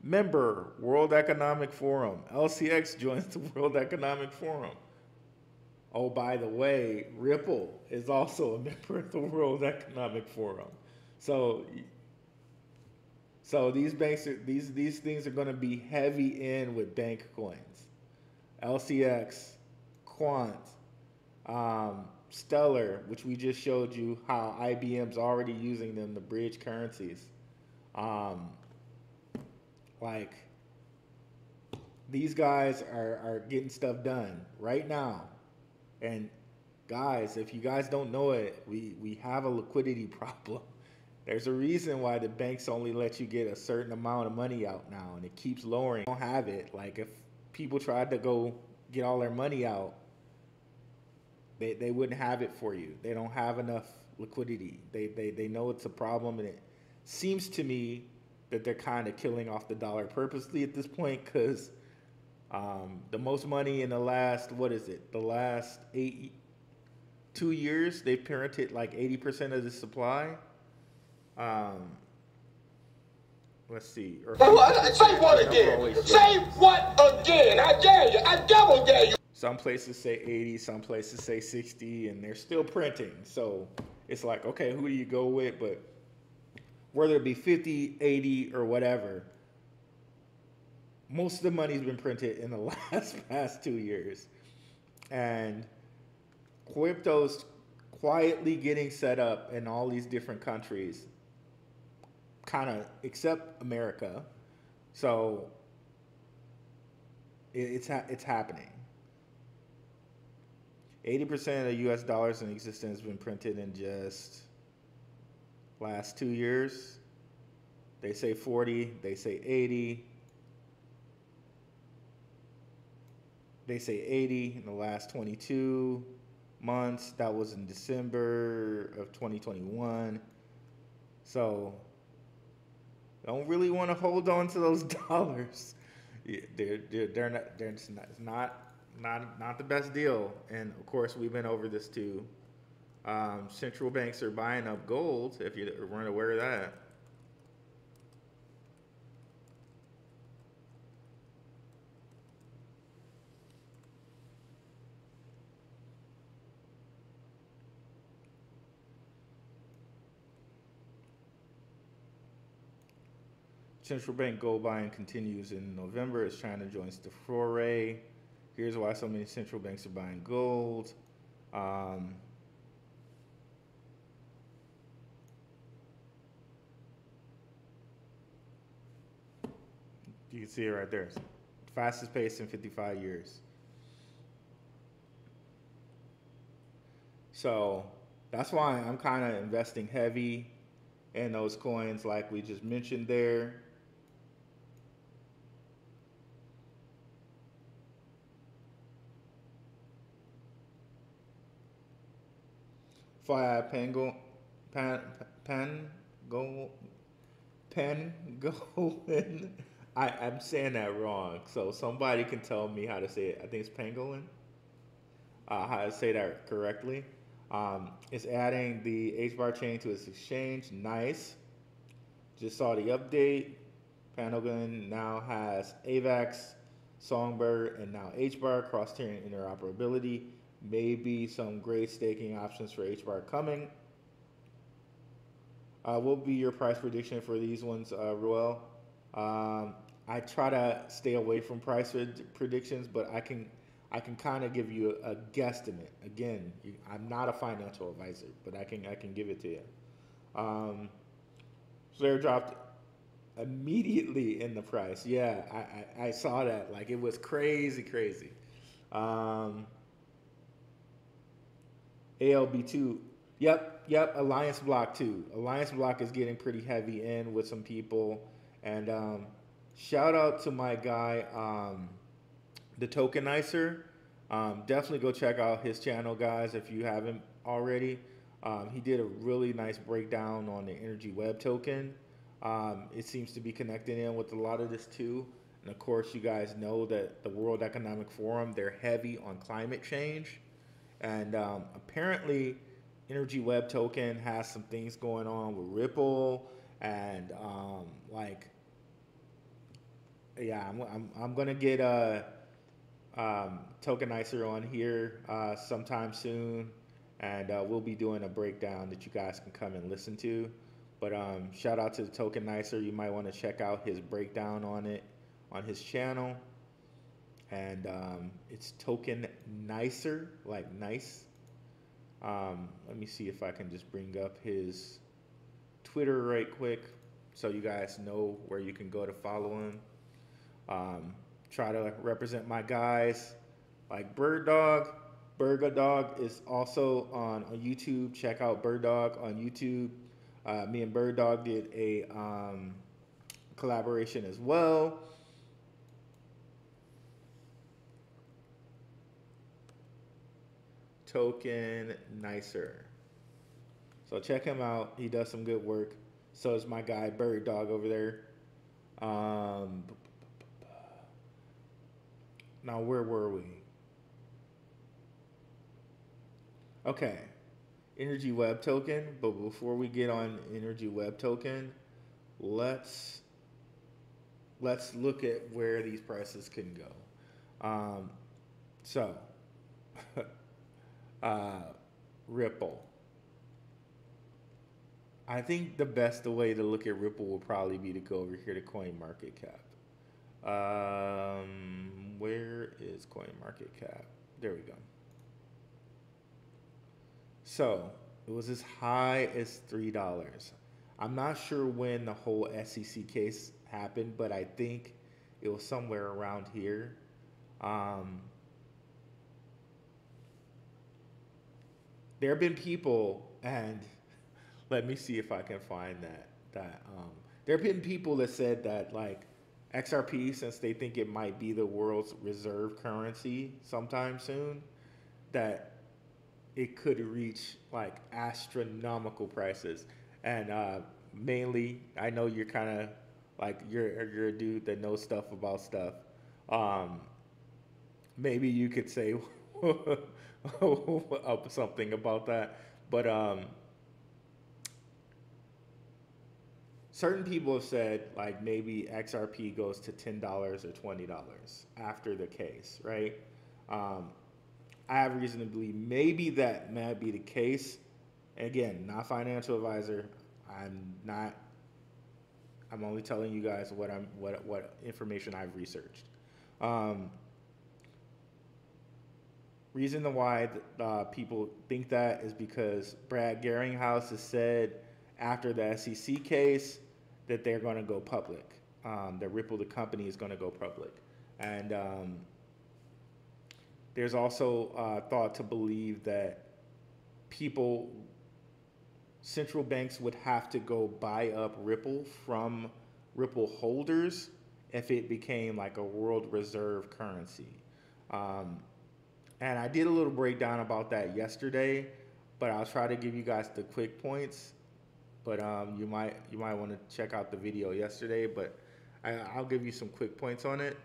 Member, World Economic Forum. L C X joins the World Economic Forum. Oh, by the way, Ripple is also a member of the World Economic Forum. So, so these banks are, these these things are going to be heavy in with bank coins. L C X, Quant, um, Stellar, which we just showed you how I B M's already using them to bridge currencies. Um, Like, these guys are, are getting stuff done right now. And, guys, if you guys don't know it, we, we have a liquidity problem. There's a reason why the banks only let you get a certain amount of money out now, and it keeps lowering. They don't have it. Like, if people tried to go get all their money out, they, they wouldn't have it for you. They don't have enough liquidity. They, they, they know it's a problem, and it seems to me that they're kind of killing off the dollar purposely at this point, because um, the most money in the last, what is it, the last eight, two years, they've parented like eighty percent of the supply. Um, let's see. Or say what again? Say what again? I dare you. I double dare you. Some places say eighty, some places say sixty, and they're still printing. So it's like, okay, who do you go with? But whether it be fifty, eighty, or whatever, most of the money's been printed in the last past two years. And crypto's quietly getting set up in all these different countries, kind of except America. So it, it's, ha it's happening. eighty percent of the U S dollars in existence has been printed in just... last two years. They say forty, they say eighty. They say eighty in the last twenty-two months. That was in December of twenty twenty-one. So don't really want to hold on to those dollars. Yeah, they're, they're, they're not, they're just not, it's not, not, not the best deal. And of course, we've been over this too. Um, central banks are buying up gold, if you weren't aware of that. Central bank gold buying continues in November as China joins the foray. Here's why so many central banks are buying gold. Um, You can see it right there. Fastest pace in fifty-five years. So that's why I'm kind of investing heavy in those coins like we just mentioned there. Five Pangolin, pan, pan, go, Pangolin. I, I'm saying that wrong, so somebody can tell me how to say it. I think it's Pangolin, uh, how to say that correctly. Um, it's adding the H bar chain to its exchange. Nice. Just saw the update. Pangolin now has A VAX, Songbird, and now H bar, cross-tier interoperability. Maybe some great staking options for H bar coming. Uh, what will be your price prediction for these ones, uh, Roel? Um, I try to stay away from price predictions, but I can, I can kind of give you a, a guesstimate. Again, you, I'm not a financial advisor, but I can, I can give it to you. Um, Flare dropped immediately in the price. Yeah, I, I, I saw that. Like, it was crazy, crazy. Um, A L B two. Yep. Yep, Alliance Block too. Alliance Block is getting pretty heavy in with some people. And um, shout out to my guy, um, the Tokenizer. Um, definitely go check out his channel, guys, if you haven't already. Um, he did a really nice breakdown on the Energy Web Token. Um, it seems to be connected in with a lot of this too. And of course, you guys know that the World Economic Forum, they're heavy on climate change. And um, apparently, Energy Web Token has some things going on with Ripple, and um, like, yeah, I'm, I'm, I'm gonna get a um, Tokenizer on here uh, sometime soon, and uh, we'll be doing a breakdown that you guys can come and listen to. But um, shout out to the Tokenizer. You might want to check out his breakdown on it on his channel, and um, it's Tokenizer, like nice. Um, let me see if I can just bring up his Twitter right quick so you guys know where you can go to follow him. Um, try to represent my guys like Bird Dog. Bird Dog is also on, on YouTube. Check out Bird Dog on YouTube. Uh, me and Bird Dog did a um, collaboration as well. Tokenizer. So check him out. He does some good work. So is my guy Bird Dog over there. Um, now where were we? Okay, Energy Web Token. But before we get on Energy Web Token, let's let's look at where these prices can go. Um, so. Uh, Ripple. I think the best way to look at Ripple will probably be to go over here to CoinMarketCap. Um, where is CoinMarketCap? There we go. So it was as high as three dollars. I'm not sure when the whole S E C case happened, but I think it was somewhere around here. Um, There have been people, and let me see if I can find that, that um, there have been people that said that, like, X R P, since they think it might be the world's reserve currency sometime soon, that it could reach, like, astronomical prices. And uh, mainly, I know you're kind of, like, you're, you're a dude that knows stuff about stuff. Um, maybe you could say... up something about that, but um certain people have said, like, maybe X R P goes to ten dollars or twenty dollars after the case, right? um I have reason to believe maybe that may be the case. Again, not financial advisor. I'm not I'm only telling you guys what I'm what what information I've researched. um Reason why uh, people think that is because Brad Garringhouse has said after the S E C case that they're going to go public. Um, that Ripple, the company, is going to go public. And um, there's also uh, thought to believe that people, central banks would have to go buy up Ripple from Ripple holders if it became like a world reserve currency. Um, And I did a little breakdown about that yesterday, but I'll try to give you guys the quick points. But um, you might you might want to check out the video yesterday, but I, I'll give you some quick points on it.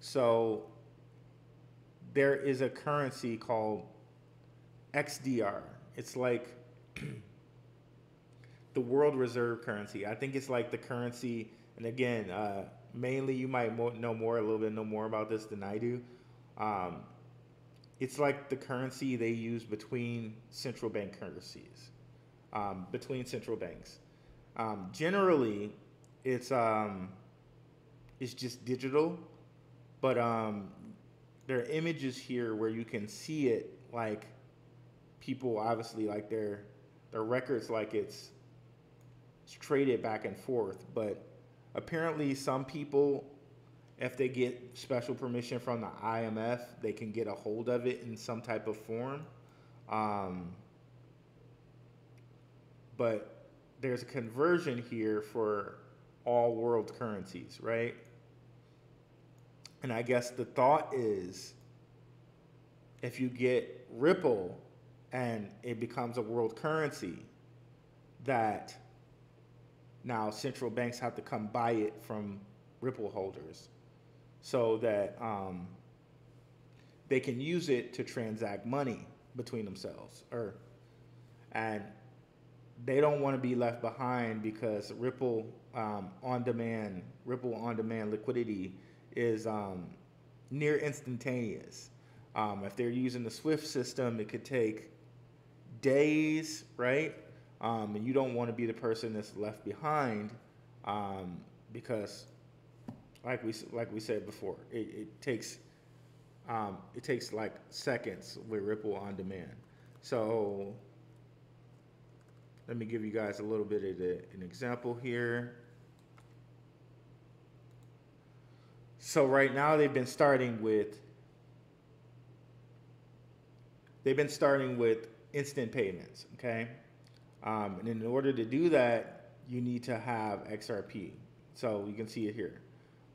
So there is a currency called X D R. It's like the world reserve currency. I think it's like the currency, and again, uh, mainly you might know more, a little bit know more about this than I do. Um, It's like the currency they use between central bank currencies, um, between central banks. Um, generally, it's um, it's just digital, but um, there are images here where you can see it. Like people, obviously, like their their records, like it's, it's traded back and forth. But apparently, some people, if they get special permission from the I M F, they can get a hold of it in some type of form. Um, but there's a conversion here for all world currencies, right? And I guess the thought is, if you get Ripple and it becomes a world currency, that now central banks have to come buy it from Ripple holders so that um, they can use it to transact money between themselves. Or, and they don't want to be left behind because Ripple um, on-demand, Ripple on-demand liquidity is um, near instantaneous. Um, if they're using the SWIFT system, it could take days, right? Um, and you don't want to be the person that's left behind um, because, like we like we said before, it, it takes um, it takes like seconds with Ripple on demand. So let me give you guys a little bit of the, an example here. So right now they've been starting with they've been starting with instant payments, okay? Um, and in order to do that, you need to have X R P. So you can see it here.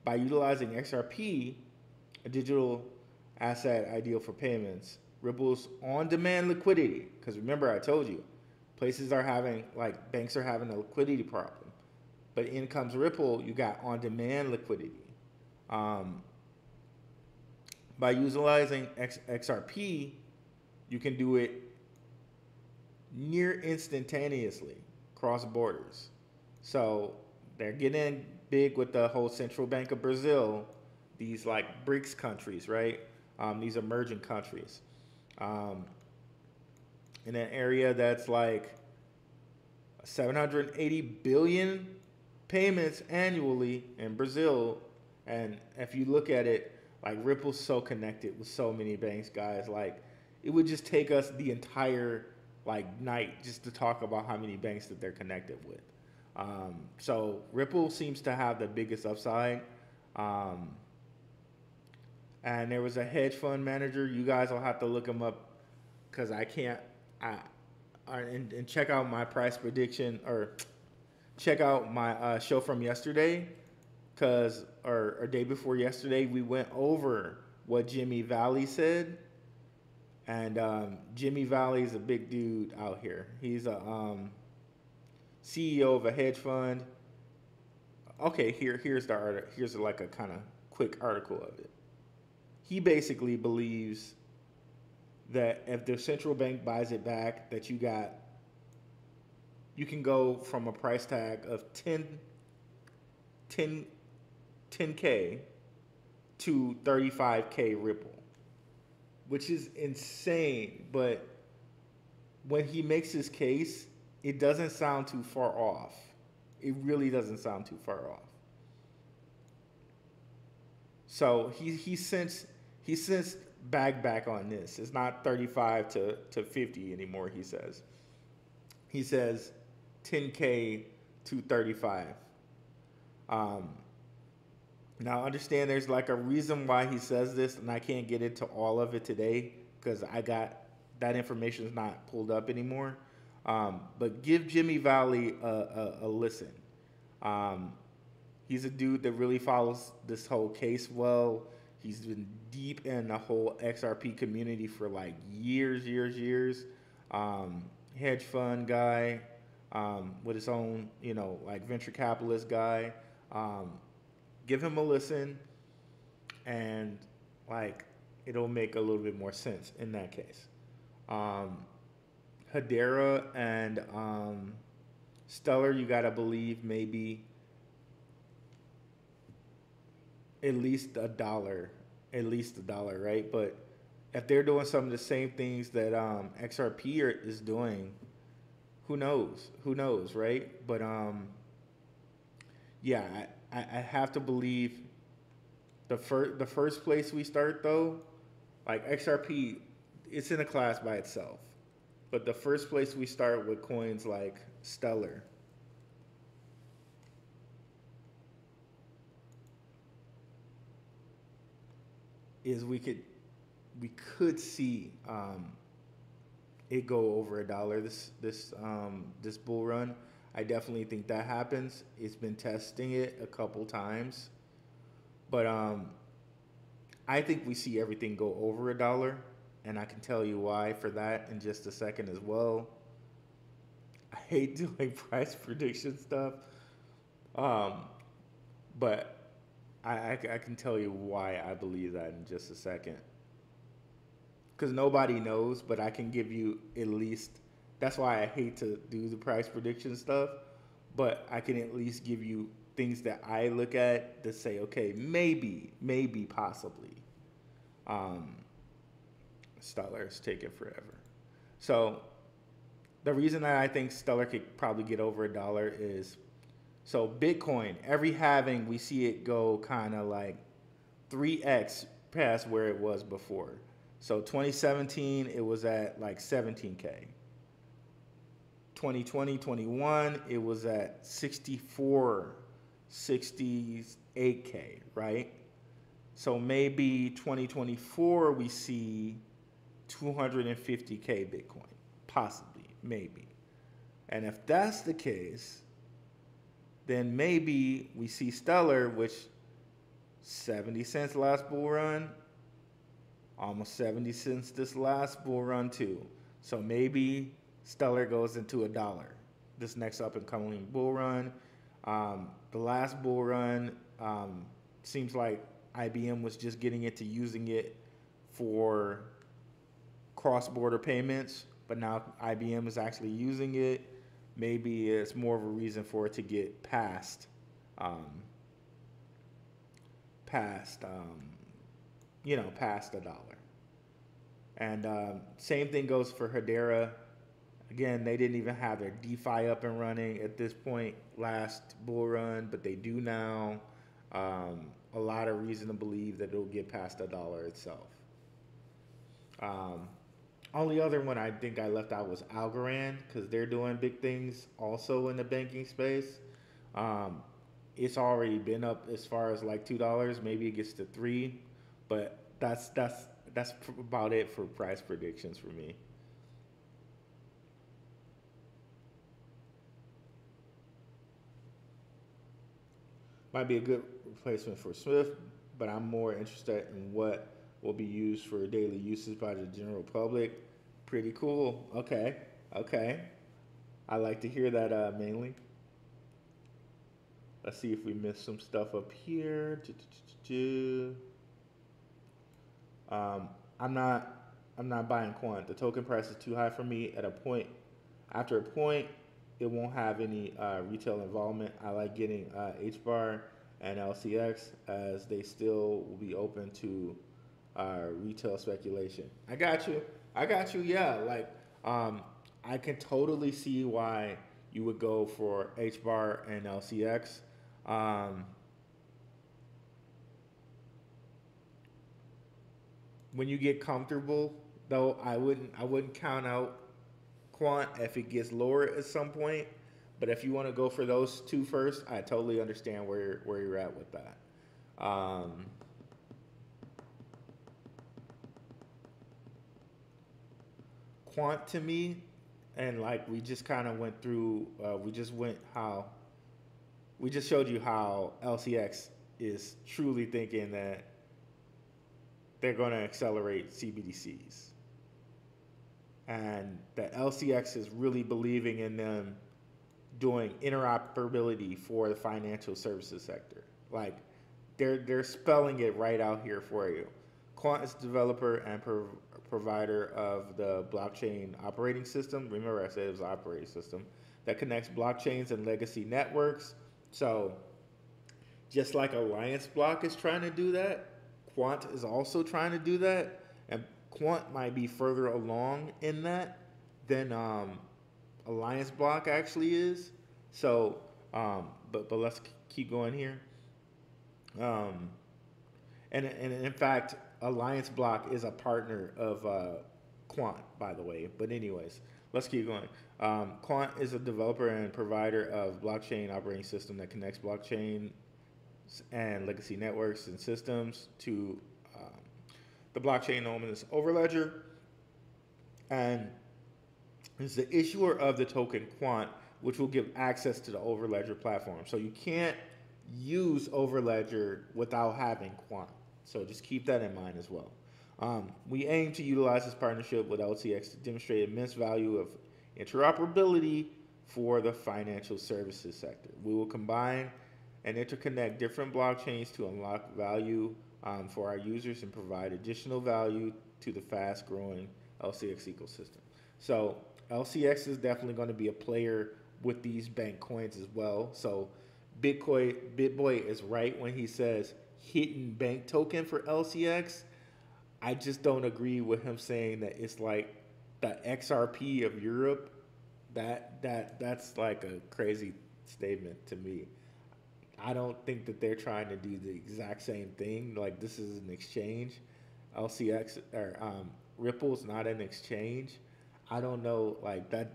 By utilizing X R P, a digital asset ideal for payments, Ripple's on-demand liquidity, because remember I told you, places are having, like banks are having a liquidity problem. But in comes Ripple, you got on-demand liquidity. Um, by utilizing X R P, you can do it near instantaneously cross borders. So they're getting big with the whole Central Bank of Brazil, these like BRICS countries, right? Um, these emerging countries. Um, in an area that's like seven hundred eighty billion payments annually in Brazil. And if you look at it, like Ripple's so connected with so many banks, guys, like it would just take us the entire like night just to talk about how many banks that they're connected with. Um, so Ripple seems to have the biggest upside. Um, and there was a hedge fund manager. You guys will have to look him up because I can't. I, I and, and check out my price prediction or check out my uh, show from yesterday, because or, or day before yesterday we went over what Jimmy Vallee said. And um, Jimmy Vallee is a big dude out here. He's a um, C E O of a hedge fund. Okay, here here's the art. Here's like a kind of quick article of it. He basically believes that if the central bank buys it back, that you got you can go from a price tag of ten K to thirty-five K Ripple, which is insane. But when he makes his case, it doesn't sound too far off. It really doesn't sound too far off. So he he sensed he sensed back back on this. It's not thirty-five to to fifty anymore. He says he says ten K to thirty-five. Um, Now, understand there's like a reason why he says this, and I can't get into all of it today because I got that information is not pulled up anymore. Um, but give Jimmy Vallee a, a, a listen. Um, he's a dude that really follows this whole case well. He's been deep in the whole X R P community for like years, years, years. Um, hedge fund guy um, with his own, you know, like venture capitalist guy. Um, Give him a listen, and like it'll make a little bit more sense in that case. Um, Hedera and um, Stellar, you gotta believe maybe at least a dollar, at least a dollar, right? But if they're doing some of the same things that um, X R P is doing, who knows? Who knows, right? But um, yeah. I, I have to believe the first the first place we start though, like X R P, it's in a class by itself. But the first place we start with coins like Stellar, is we could we could see um, it go over a dollar this this um this bull run. I definitely think that happens. It's been testing it a couple times, but um I think we see everything go over a dollar, and I can tell you why for that in just a second as well. I hate doing price prediction stuff, um, but I, I, I can tell you why I believe that in just a second. Because nobody knows, but I can give you at least, that's why I hate to do the price prediction stuff, but I can at least give you things that I look at to say, okay, maybe, maybe, possibly. Um, Stellar is taking forever. So the reason that I think Stellar could probably get over a dollar is, so Bitcoin, every halving, we see it go kind of like three X past where it was before. So twenty seventeen, it was at like seventeen K. twenty twenty, twenty-one, it was at sixty-four, sixty-eight K, right? So maybe twenty twenty-four, we see two hundred fifty K Bitcoin, possibly, maybe. And if that's the case, then maybe we see Stellar, which seventy cents last bull run, almost seventy cents this last bull run too. So maybe Stellar goes into a dollar this next up and coming bull run. Um, the last bull run, um, seems like I B M was just getting into using it for cross-border payments, but now I B M is actually using it. Maybe it's more of a reason for it to get past, um, past, um, you know, past a dollar. And um, same thing goes for Hedera. Again, they didn't even have their DeFi up and running at this point last bull run, but they do now. Um, a lot of reason to believe that it'll get past a dollar itself. Um, Only other one I think I left out was Algorand, because they're doing big things also in the banking space. Um, it's already been up as far as like two dollars. Maybe it gets to three, but that's that's that's about it for price predictions for me. Might be a good replacement for Swift, but I'm more interested in what will be used for daily usage by the general public. Pretty cool. Okay. Okay. I like to hear that uh, mainly. Let's see if we missed some stuff up here. Um, I'm not. I'm not buying Quant. The token price is too high for me. At a point, after a point, it won't have any uh, retail involvement. I like getting uh, H bar and L C X, as they still will be open to uh retail speculation. I got you. I got you. Yeah, like um I can totally see why you would go for H bar and L C X. Um when you get comfortable though, I wouldn't I wouldn't count out Quant if it gets lower at some point, but if you want to go for those two first, I totally understand where you're, where you're at with that. Um Quant to me, and like we just kind of went through, uh, we just went how, we just showed you how L C X is truly thinking that they're going to accelerate C B D Cs. And that L C X is really believing in them doing interoperability for the financial services sector. Like they're, they're spelling it right out here for you. Quant is developer and pro provider of the blockchain operating system. Remember, I said it was an operating system that connects blockchains and legacy networks. So just like Alliance Block is trying to do that, Quant is also trying to do that. And Quant might be further along in that than um, Alliance Block actually is. So, um, but, but let's keep going here. Um, and, and in fact, Alliance Block is a partner of uh, Quant, by the way. But anyways, let's keep going. Um, Quant is a developer and provider of blockchain operating system that connects blockchain and legacy networks and systems to um, the blockchain known as Overledger. And is the issuer of the token Quant, which will give access to the Overledger platform. So you can't use Overledger without having Quant. So just keep that in mind as well. Um, we aim to utilize this partnership with L C X to demonstrate immense value of interoperability for the financial services sector. We will combine and interconnect different blockchains to unlock value um, for our users and provide additional value to the fast-growing L C X ecosystem. So L C X is definitely going to be a player with these bank coins as well. So Bitcoin, BitBoy is right when he says hidden bank token for L C X. I just don't agree with him saying that it's like the X R P of Europe. That that that's like a crazy statement to me. I don't think that they're trying to do the exact same thing. Like, this is an exchange. L C X or um, Ripple's not an exchange. I don't know. Like, that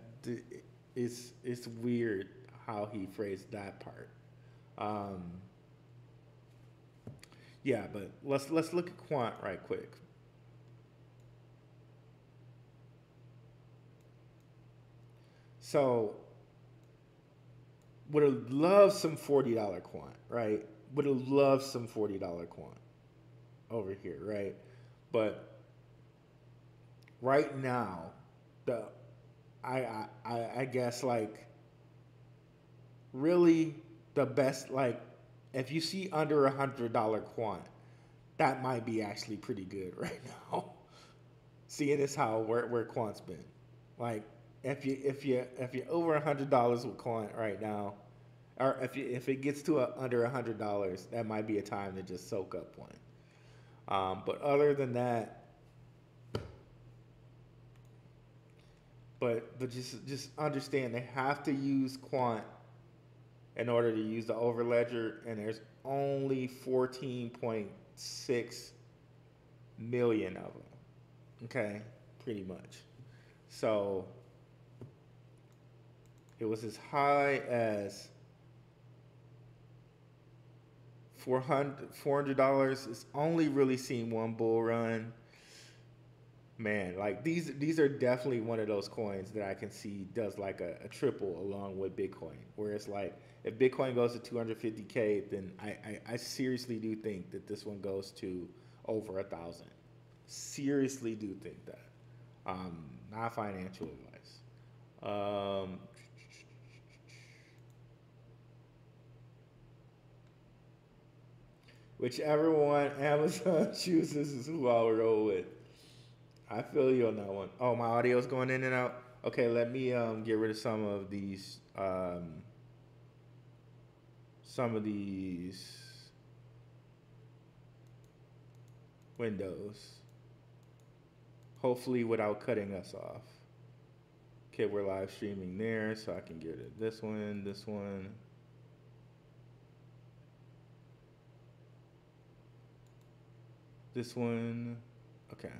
it's it's weird how he phrased that part. Um, yeah, but let's let's look at Quant right quick. So, would have loved some forty dollar Quant, right? Would have loved some forty dollar Quant over here, right? But right now, the I I I guess like really the best, like if you see under a hundred dollar Quant, that might be actually pretty good right now. Seeing as how where where Quant's been, like. If you if you if you're over a hundred dollars with Quant right now, or if you, if it gets to a, under a hundred dollars, that might be a time to just soak up one. Um, but other than that, but but just just understand they have to use Quant in order to use the Overledger, and there's only fourteen point six million of them. Okay, pretty much. So. It was as high as four hundred dollars. It's only really seen one bull run. Man, like these these are definitely one of those coins that I can see does like a, a triple along with Bitcoin. Where it's like if Bitcoin goes to two hundred fifty K, then I, I, I seriously do think that this one goes to over a thousand. Seriously do think that. Um, not financial advice. Um... Whichever one Amazon chooses is who I'll roll with. I feel you on that one. Oh, my audio's going in and out. Okay, let me um, get rid of some of these. Um, some of these windows. Hopefully without cutting us off. Okay, we're live streaming there, so I can get rid of this one, this one. This one, okay.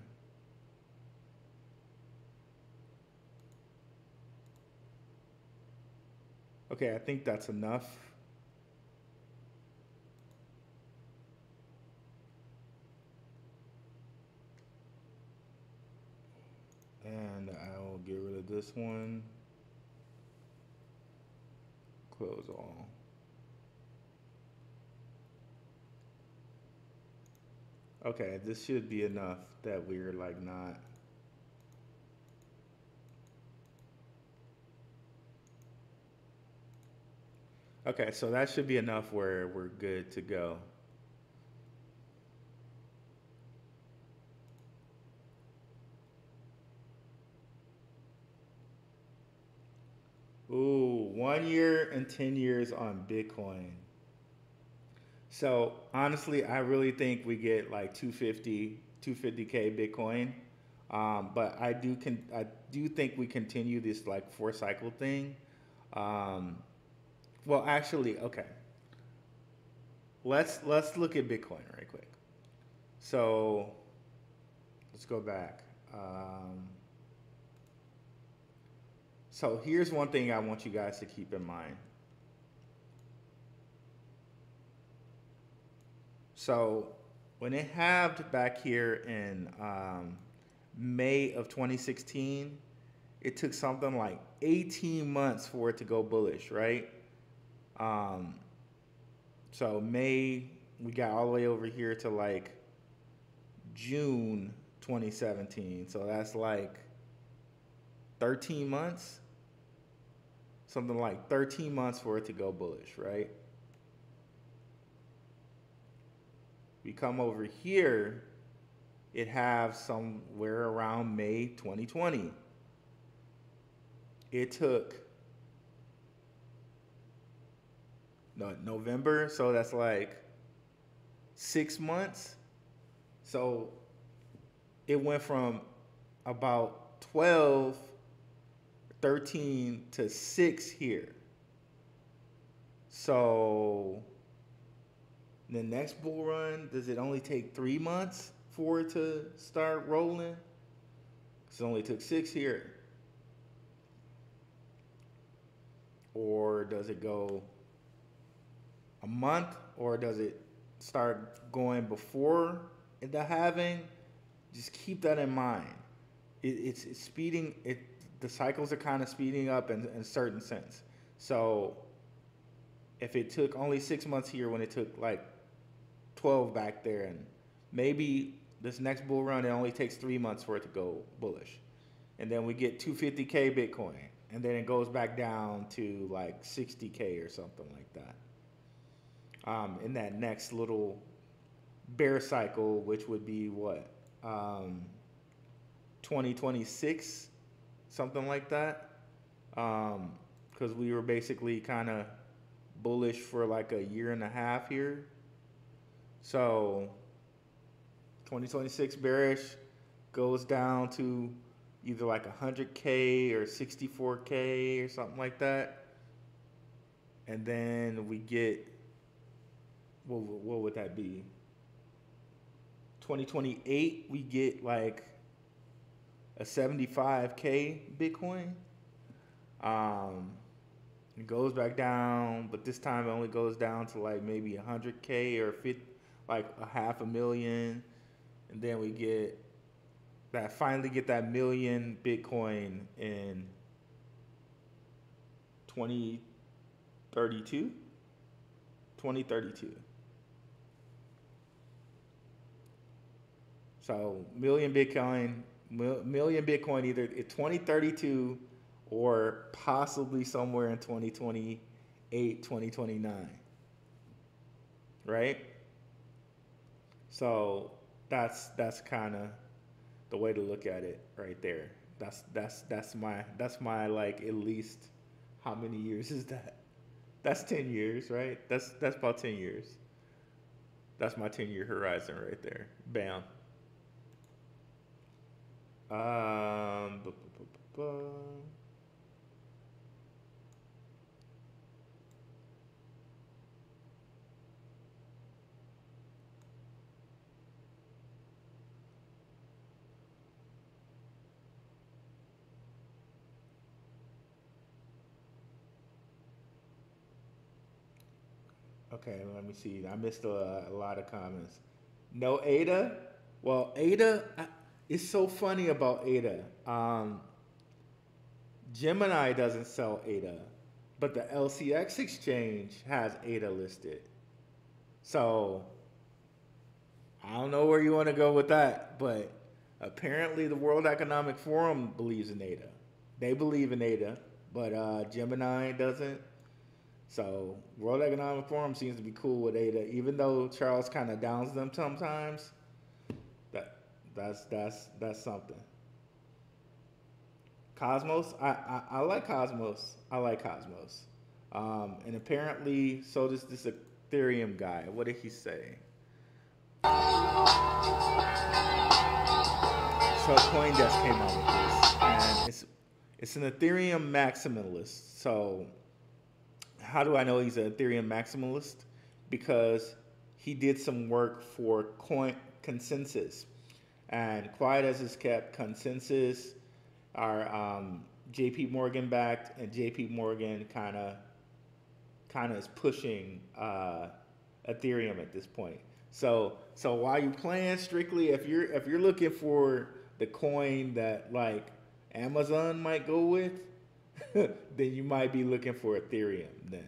Okay, I think that's enough. And I will get rid of this one. Close all. Okay, this should be enough that we're like not. Okay, so that should be enough where we're good to go. Ooh, one year and ten years on Bitcoin. So honestly, I really think we get like two fifty, two fifty K Bitcoin. Um, but I do con I do think we continue this like four cycle thing. Um, well, actually, okay. Let's let's look at Bitcoin right quick. So let's go back. Um, so here's one thing I want you guys to keep in mind. So when it halved back here in um, May of twenty sixteen, it took something like eighteen months for it to go bullish, right? Um, so May, we got all the way over here to like June twenty seventeen. So that's like thirteen months, something like thirteen months for it to go bullish, right? We come over here, it have somewhere around May twenty twenty. It took no, November, so that's like six months. So it went from about twelve, thirteen to six here. So the next bull run, does it only take three months for it to start rolling? Because it only took six here. Or does it go a month? Or does it start going before the halving? Just keep that in mind. It, it's, it's speeding. It, the cycles are kind of speeding up in, in a certain sense. So if it took only six months here when it took like twelve back there, and maybe this next bull run, it only takes three months for it to go bullish. And then we get two hundred fifty K Bitcoin. And then it goes back down to like sixty K or something like that. Um, in that next little bear cycle, which would be what? Um, twenty twenty-six, something like that. Um, because we were basically kind of bullish for like a year and a half here. So twenty twenty-six bearish goes down to either like one hundred K or sixty-four K or something like that. And then we get, what, what would that be? twenty twenty-eight, we get like a seventy-five K Bitcoin. Um, it goes back down, but this time it only goes down to like maybe one hundred K or fifty, like a half a million. And then we get that, finally get that million Bitcoin in twenty thirty-two. twenty thirty-two. So million Bitcoin, million Bitcoin either in twenty thirty-two or possibly somewhere in twenty twenty-eight, twenty twenty-nine, right? So that's that's kind of the way to look at it right there. That's that's that's my that's my like at least how many years is that? That's ten years, right? That's that's about ten years. That's my ten year horizon right there. Bam. Um, bu bu bu bu. Okay, let me see. I missed a, a lot of comments. No A D A? Well, A D A, I, it's so funny about A D A. Um, Gemini doesn't sell A D A, but the L C X exchange has A D A listed. So I don't know where you want to go with that, but apparently the World Economic Forum believes in A D A. They believe in A D A, but uh, Gemini doesn't. So World Economic Forum seems to be cool with A D A, even though Charles kind of downs them sometimes. That that's that's that's something. Cosmos, I I, I like Cosmos. I like Cosmos, um, and apparently so does this Ethereum guy. What did he say? So CoinDesk came out with this, and it's it's an Ethereum maximalist. So how do I know he's an Ethereum maximalist? Because he did some work for Coin Consensus, and quiet as is kept, Consensus are um, J P Morgan backed, and J P Morgan kind of kind of is pushing uh, Ethereum at this point. So so while you're playing strictly, if you're if you're looking for the coin that like Amazon might go with, then you might be looking for Ethereum then,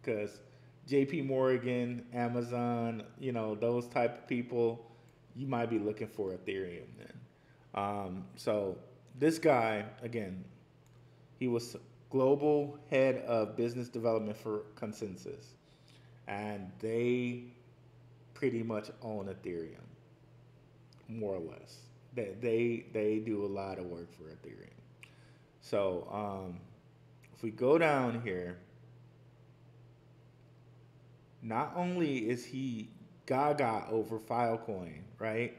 because J P Morgan, Amazon, you know, those type of people, you might be looking for Ethereum then. Um, so this guy, again, he was global head of business development for Consensus, and they pretty much own Ethereum, more or less. They they, they do a lot of work for Ethereum. So um, if we go down here, not only is he gaga over Filecoin, right?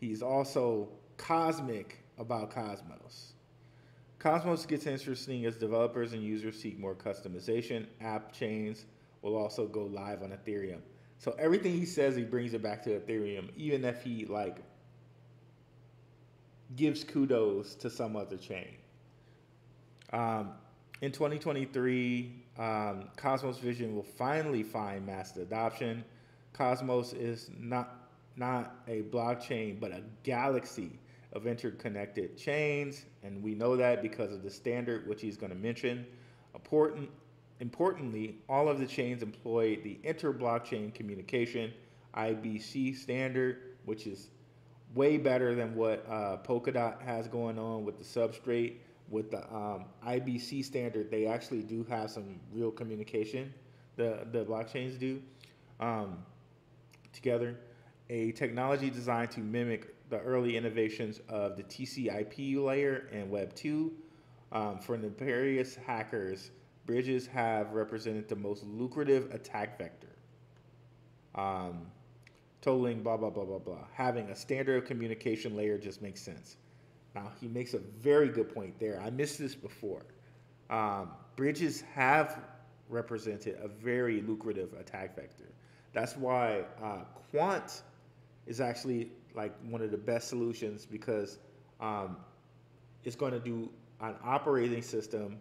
He's also cosmic about Cosmos. Cosmos gets interesting as developers and users seek more customization. App chains will also go live on Ethereum. So everything he says, he brings it back to Ethereum, even if he like gives kudos to some other chain. Um, in twenty twenty-three, um, Cosmos vision will finally find mass adoption. Cosmos is not, not a blockchain, but a galaxy of interconnected chains, and we know that because of the standard, which he's going to mention. Important, importantly, all of the chains employ the inter-blockchain communication I B C standard, which is way better than what uh, Polkadot has going on with the substrate. With the um, I B C standard, they actually do have some real communication. The the blockchains do um, together. A technology designed to mimic the early innovations of the T C I P layer and Web two. Um, for nefarious hackers, bridges have represented the most lucrative attack vector, um, totaling blah, blah, blah, blah, blah. Having a standard communication layer just makes sense. Now, he makes a very good point there. I missed this before. Um, bridges have represented a very lucrative attack vector. That's why uh, Quant is actually like one of the best solutions, because um, it's going to do an operating system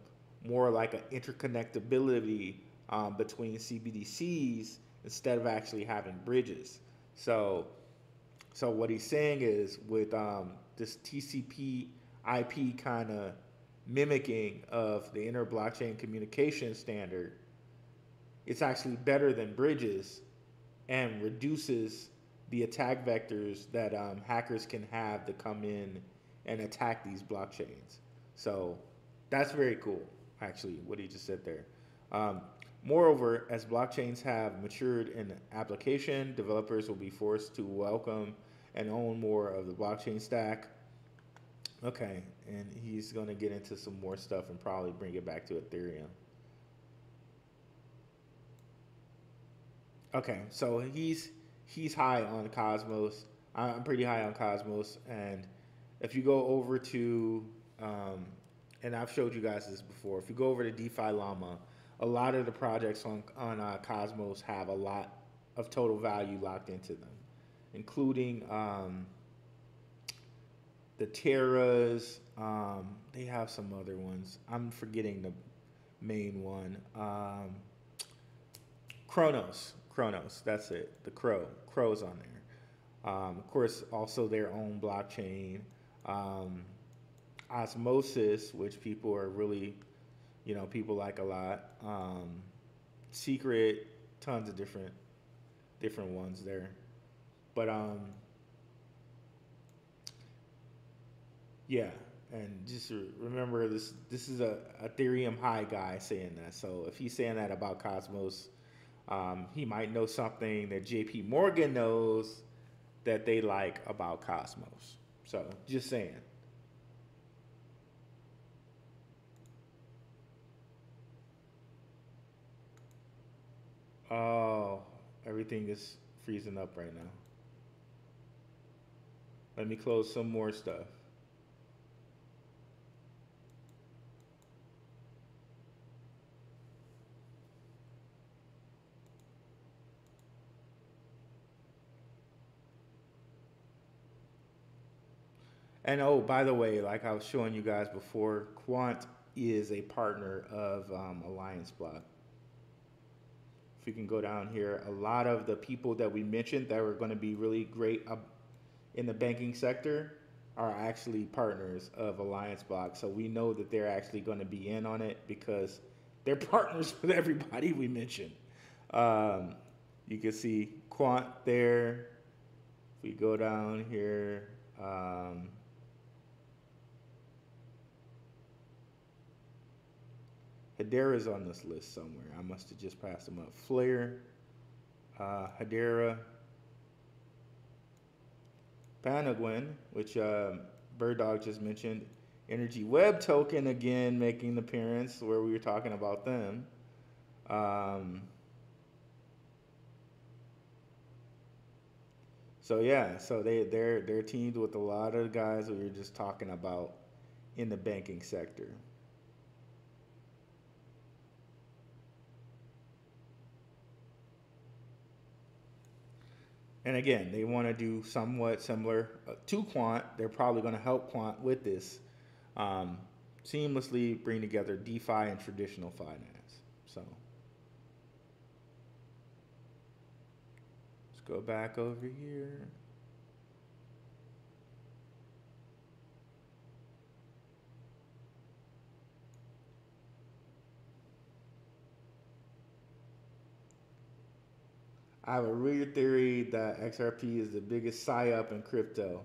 more like an interconnectability um, between C B D Cs instead of actually having bridges. So, so what he's saying is with um, this T C P I P kind of mimicking of the inner blockchain communication standard, it's actually better than bridges and reduces the attack vectors that um, hackers can have to come in and attack these blockchains. So that's very cool, actually, what he just said there. Um, moreover, as blockchains have matured in application, developers will be forced to welcome and own more of the blockchain stack. Okay, and he's gonna get into some more stuff and probably bring it back to Ethereum. Okay, so he's, He's high on Cosmos. I'm pretty high on Cosmos. And if you go over to, um, and I've showed you guys this before, if you go over to DeFi Llama, a lot of the projects on, on uh, Cosmos have a lot of total value locked into them, including um, the Terras. Um, they have some other ones. I'm forgetting the main one. Um, Chronos. Chronos, that's it. The Crow. Crow's on there. Um, of course, also their own blockchain. Um, Osmosis, which people are really, you know, people like a lot. Um, Secret, tons of different, different ones there. But, um, yeah. And just remember, this this is a Ethereum high guy saying that. So if he's saying that about Cosmos, Um, he might know something that J P Morgan knows that they like about Cosmos. So, just saying. Oh, everything is freezing up right now. Let me close some more stuff. And, oh, by the way, like I was showing you guys before, Quant is a partner of um, Alliance Block. If we can go down here, a lot of the people that we mentioned that were going to be really great, uh, in the banking sector are actually partners of Alliance Block. So we know that they're actually going to be in on it because they're partners with everybody we mentioned. Um, you can see Quant there. If we go down here, um, Hedera is on this list somewhere. I must have just passed them up. Flare, uh, Hedera, Pangolin, which uh, Bird Dog just mentioned. Energy Web Token, again, making an appearance where we were talking about them. Um, so, yeah, so they, they're, they're teamed with a lot of guys we were just talking about in the banking sector. And again, they want to do somewhat similar to Quant. They're probably going to help Quant with this, um, seamlessly bring together DeFi and traditional finance. So let's go back over here. I have a weird theory that X R P is the biggest psyop in crypto.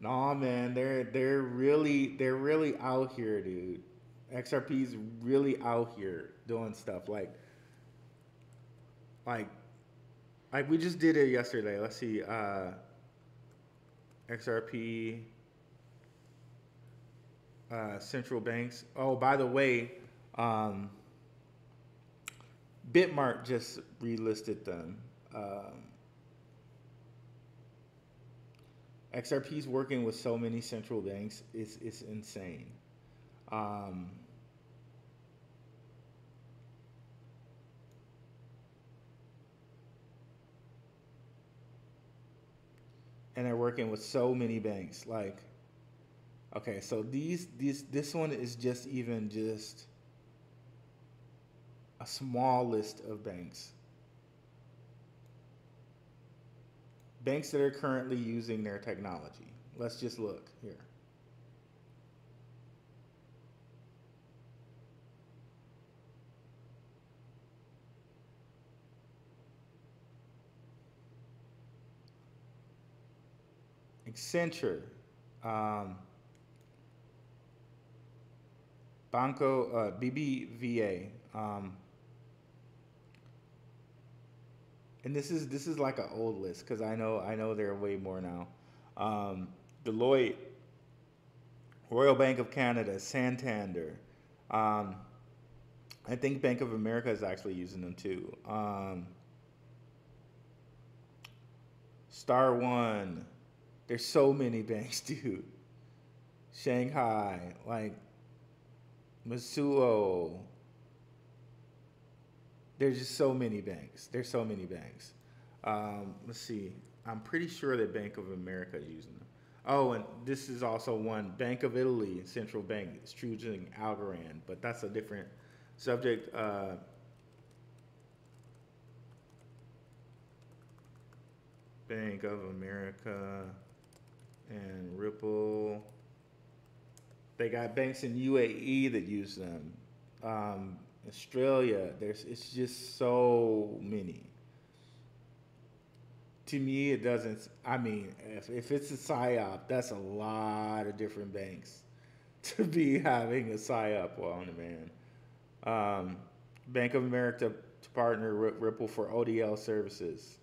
Nah, man, they're they're really they're really out here, dude. X R P's really out here doing stuff like like like we just did it yesterday. Let's see, uh, X R P uh, central banks. Oh, by the way, um, Bitmart just relisted them. Um, X R P's working with so many central banks, it's, it's insane. Um, and they're working with so many banks. Like, okay, so these, these, this one is just even just a small list of banks. Banks that are currently using their technology. Let's just look here. Accenture, um, Banco, uh, B B V A, um, and this is this is like an old list because I know I know there are way more now. Um, Deloitte, Royal Bank of Canada, Santander. Um, I think Bank of America is actually using them too. Um, Star One. There's so many banks, dude. Shanghai, like Mitsuo. There's just so many banks. There's so many banks. Um, let's see. I'm pretty sure that Bank of America is using them. Oh, and this is also one. Bank of Italy, Central Bank, is choosing Algorand, but that's a different subject. Uh, Bank of America and Ripple. They got banks in U A E that use them. Um, Australia, there's it's just so many. To me, it doesn't. I mean, if, if it's a psyop, that's a lot of different banks to be having a psyop on demand. Um, Bank of America to partner with Ripple for O D L services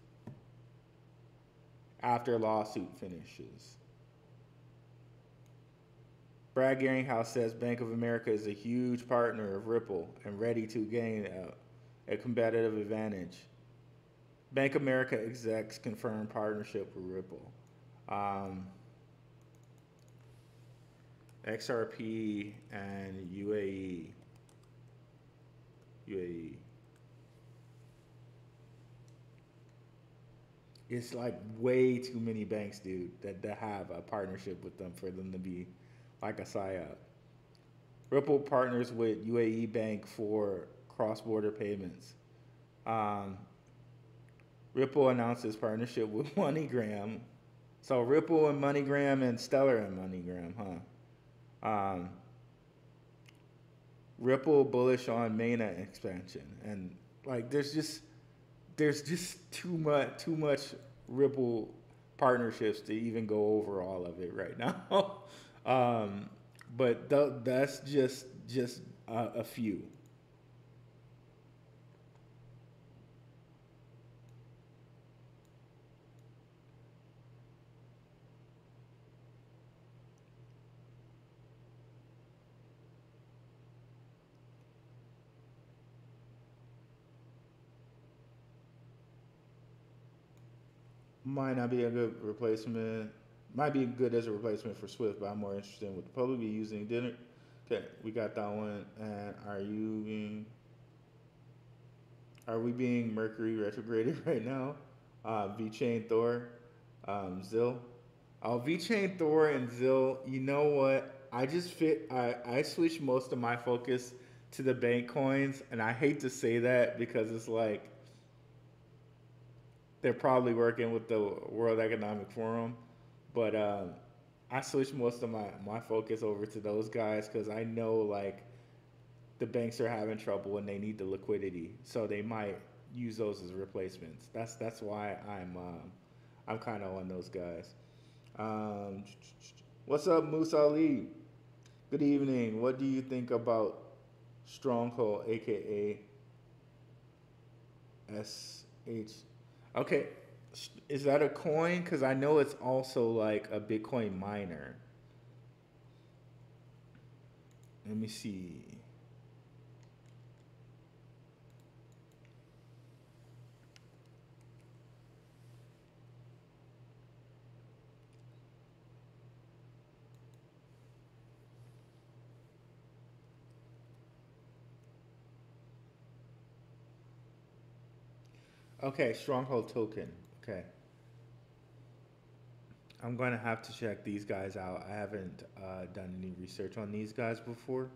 after lawsuit finishes. Brad Gearinghouse says Bank of America is a huge partner of Ripple and ready to gain a, a competitive advantage. Bank of America execs confirmed partnership with Ripple. Um, X R P and U A E. U A E. It's like way too many banks, dude, that, that have a partnership with them for them to be like a psyop. Ripple partners with U A E Bank for cross-border payments. Um, Ripple announces partnership with MoneyGram So Ripple and MoneyGram and Stellar and MoneyGram, huh? Um, Ripple bullish on mainnet expansion, and like there's just there's just too much too much Ripple partnerships to even go over all of it right now. um, but th that's just just uh, a few. Might not be a good replacement. Might be good as a replacement for Swift, but I'm more interested in what the public be using. Didn't okay? We got that one. And are you being? Are we being Mercury retrograded right now? Uh, VeChain, Thor, um, Zill. Oh, VeChain, Thor, and Zill. You know what? I just fit. I I switched most of my focus to the bank coins, and I hate to say that because it's like, they're probably working with the World Economic Forum, but um, I switched most of my, my focus over to those guys because I know like the banks are having trouble and they need the liquidity, so they might use those as replacements. That's that's why I'm um, I'm kind of on those guys. Um, what's up, Moose Ali? Good evening. What do you think about Stronghold, aka S H? Okay, is that a coin? Because I know it's also like a Bitcoin miner. Let me see. Okay, Stronghold token. Okay. I'm going to have to check these guys out. I haven't uh, done any research on these guys before.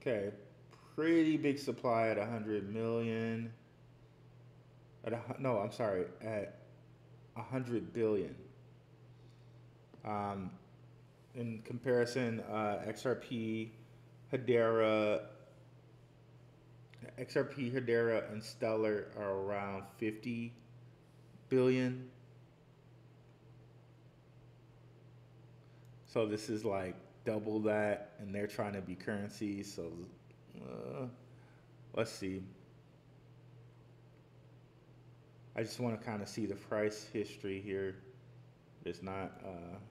Okay, pretty big supply at one hundred million. At a, no, I'm sorry, at one hundred billion. Um, in comparison, uh, XRP, Hedera, XRP, Hedera, and Stellar are around fifty billion. So this is like double that, and they're trying to be currency, so uh, let's see. I just want to kind of see the price history here. It's not uh,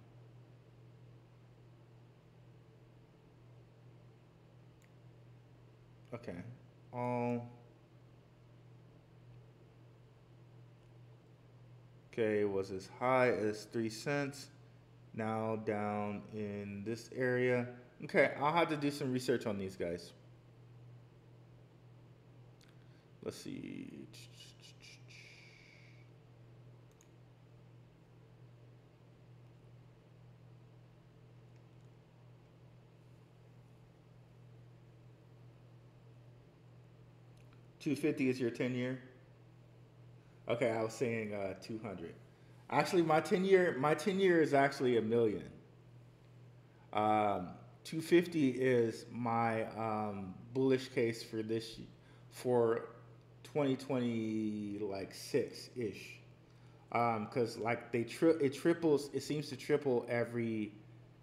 okay. All okay was as high as three cents, now down in this area. Okay, I'll have to do some research on these guys. Let's see. two fifty is your ten year? Okay, I was saying uh, two hundred. Actually, my ten year, my ten year is actually a million. Um, two fifty is my um, bullish case for this, for twenty twenty, like six ish, um, because like they tri it triples. It seems to triple every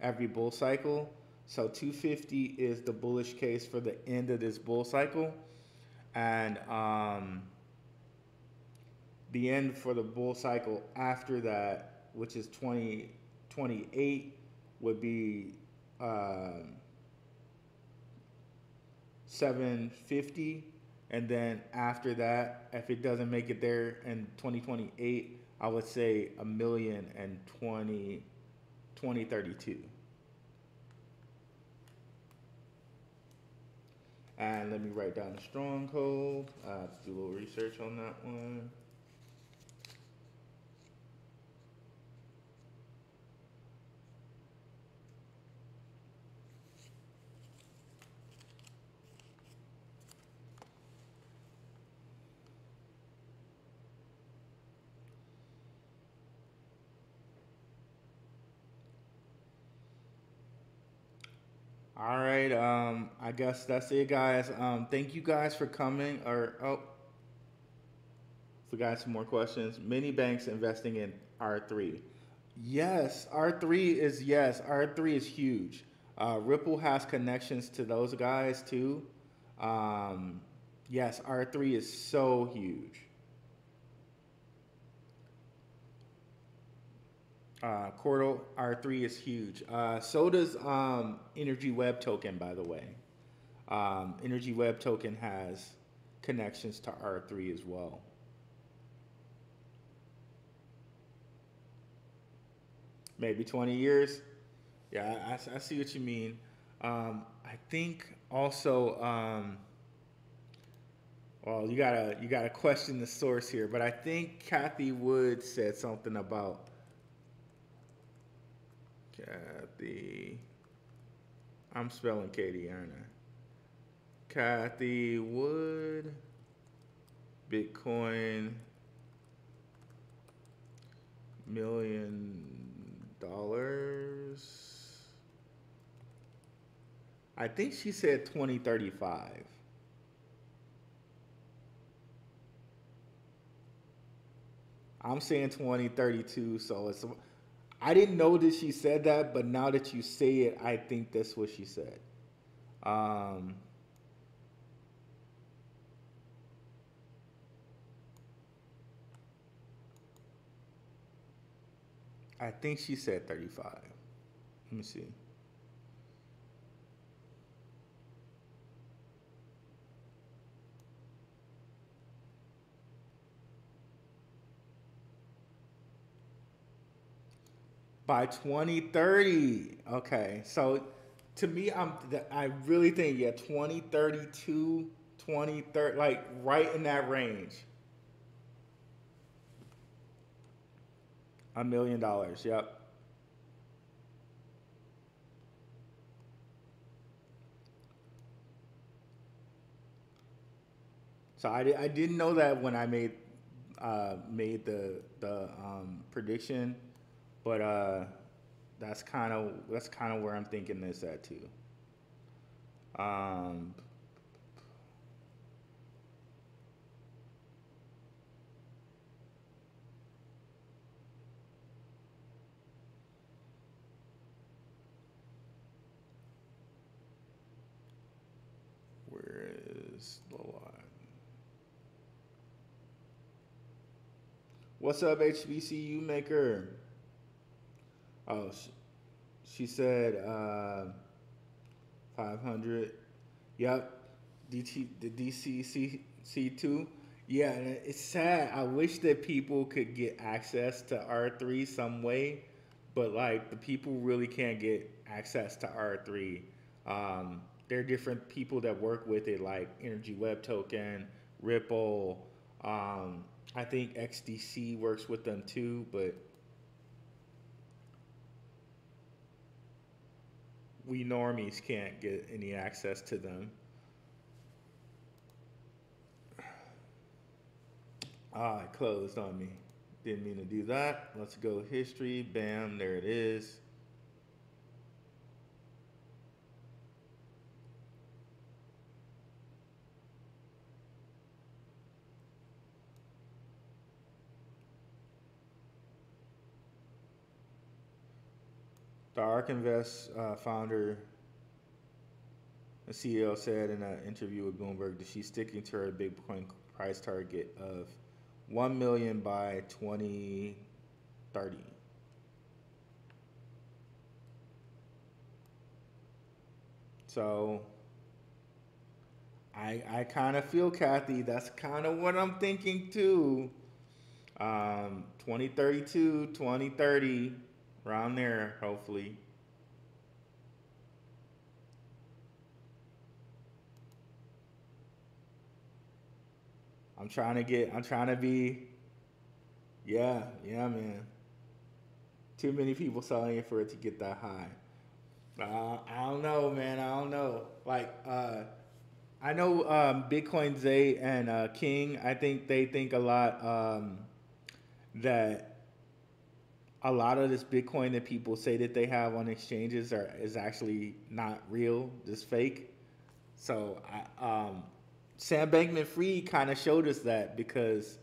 every bull cycle. So two fifty is the bullish case for the end of this bull cycle, and um. the end for the bull cycle after that, which is twenty twenty-eight, would be uh, seven fifty, and then after that, if it doesn't make it there in twenty twenty-eight, I would say a million and twenty thirty-two. And let me write down the stronghold. Uh, do a little research on that one. All right, um, I guess that's it, guys. Um, thank you guys for coming. Or oh, forgot some more questions. Many banks investing in R three. Yes, R three is yes. R three is huge. Uh, Ripple has connections to those guys too. Um, yes, R three is so huge. Uh, Cordal R three is huge. Uh, so does um, Energy Web Token, by the way. Um, Energy Web Token has connections to R three as well. Maybe twenty years. Yeah, I, I see what you mean. Um, I think also, um, well, you gotta you gotta question the source here, but I think Cathie Wood said something about. Cathie, I'm spelling Katie, aren't I? Cathie Wood, Bitcoin, million dollars. I think she said twenty thirty-five. I'm saying twenty thirty-two, so it's. I didn't know that she said that, but now that you say it, I think that's what she said. Um, I think she said thirty-five. Let me see. By twenty thirty, okay. So, to me, I'm I really think yeah, twenty thirty-two, twenty thirty, like right in that range. A million dollars, yep. So I I didn't know that when I made uh, made the the um, prediction. But uh, that's kind of that's kind of where I'm thinking this at too. Um, where is the lot? What's up, H B C U maker? Oh, she said uh, five hundred. Yep, D T, the D C C two. Yeah, it's sad. I wish that people could get access to R three some way, but like the people really can't get access to R three. Um, there are different people that work with it, like Energy Web Token, Ripple. Um, I think X D C works with them too, but. We normies can't get any access to them. Ah, it closed on me. Didn't mean to do that. Let's go history. Bam, there it is. The ARK Invest uh, founder and C E O said in an interview with Bloomberg that she's sticking to her Bitcoin price target of one million by twenty thirty. So I, I kind of feel, Cathie, that's kind of what I'm thinking too. Um, twenty thirty-two, twenty thirty. Around there, hopefully. I'm trying to get, I'm trying to be, yeah, yeah, man. Too many people selling it for it to get that high. Uh, I don't know, man. I don't know. Like, uh, I know um, Bitcoin Zay and uh, King, I think they think a lot um, that a lot of this Bitcoin that people say that they have on exchanges are, is actually not real, just fake. So I, um, Sam Bankman-Fried kind of showed us that, because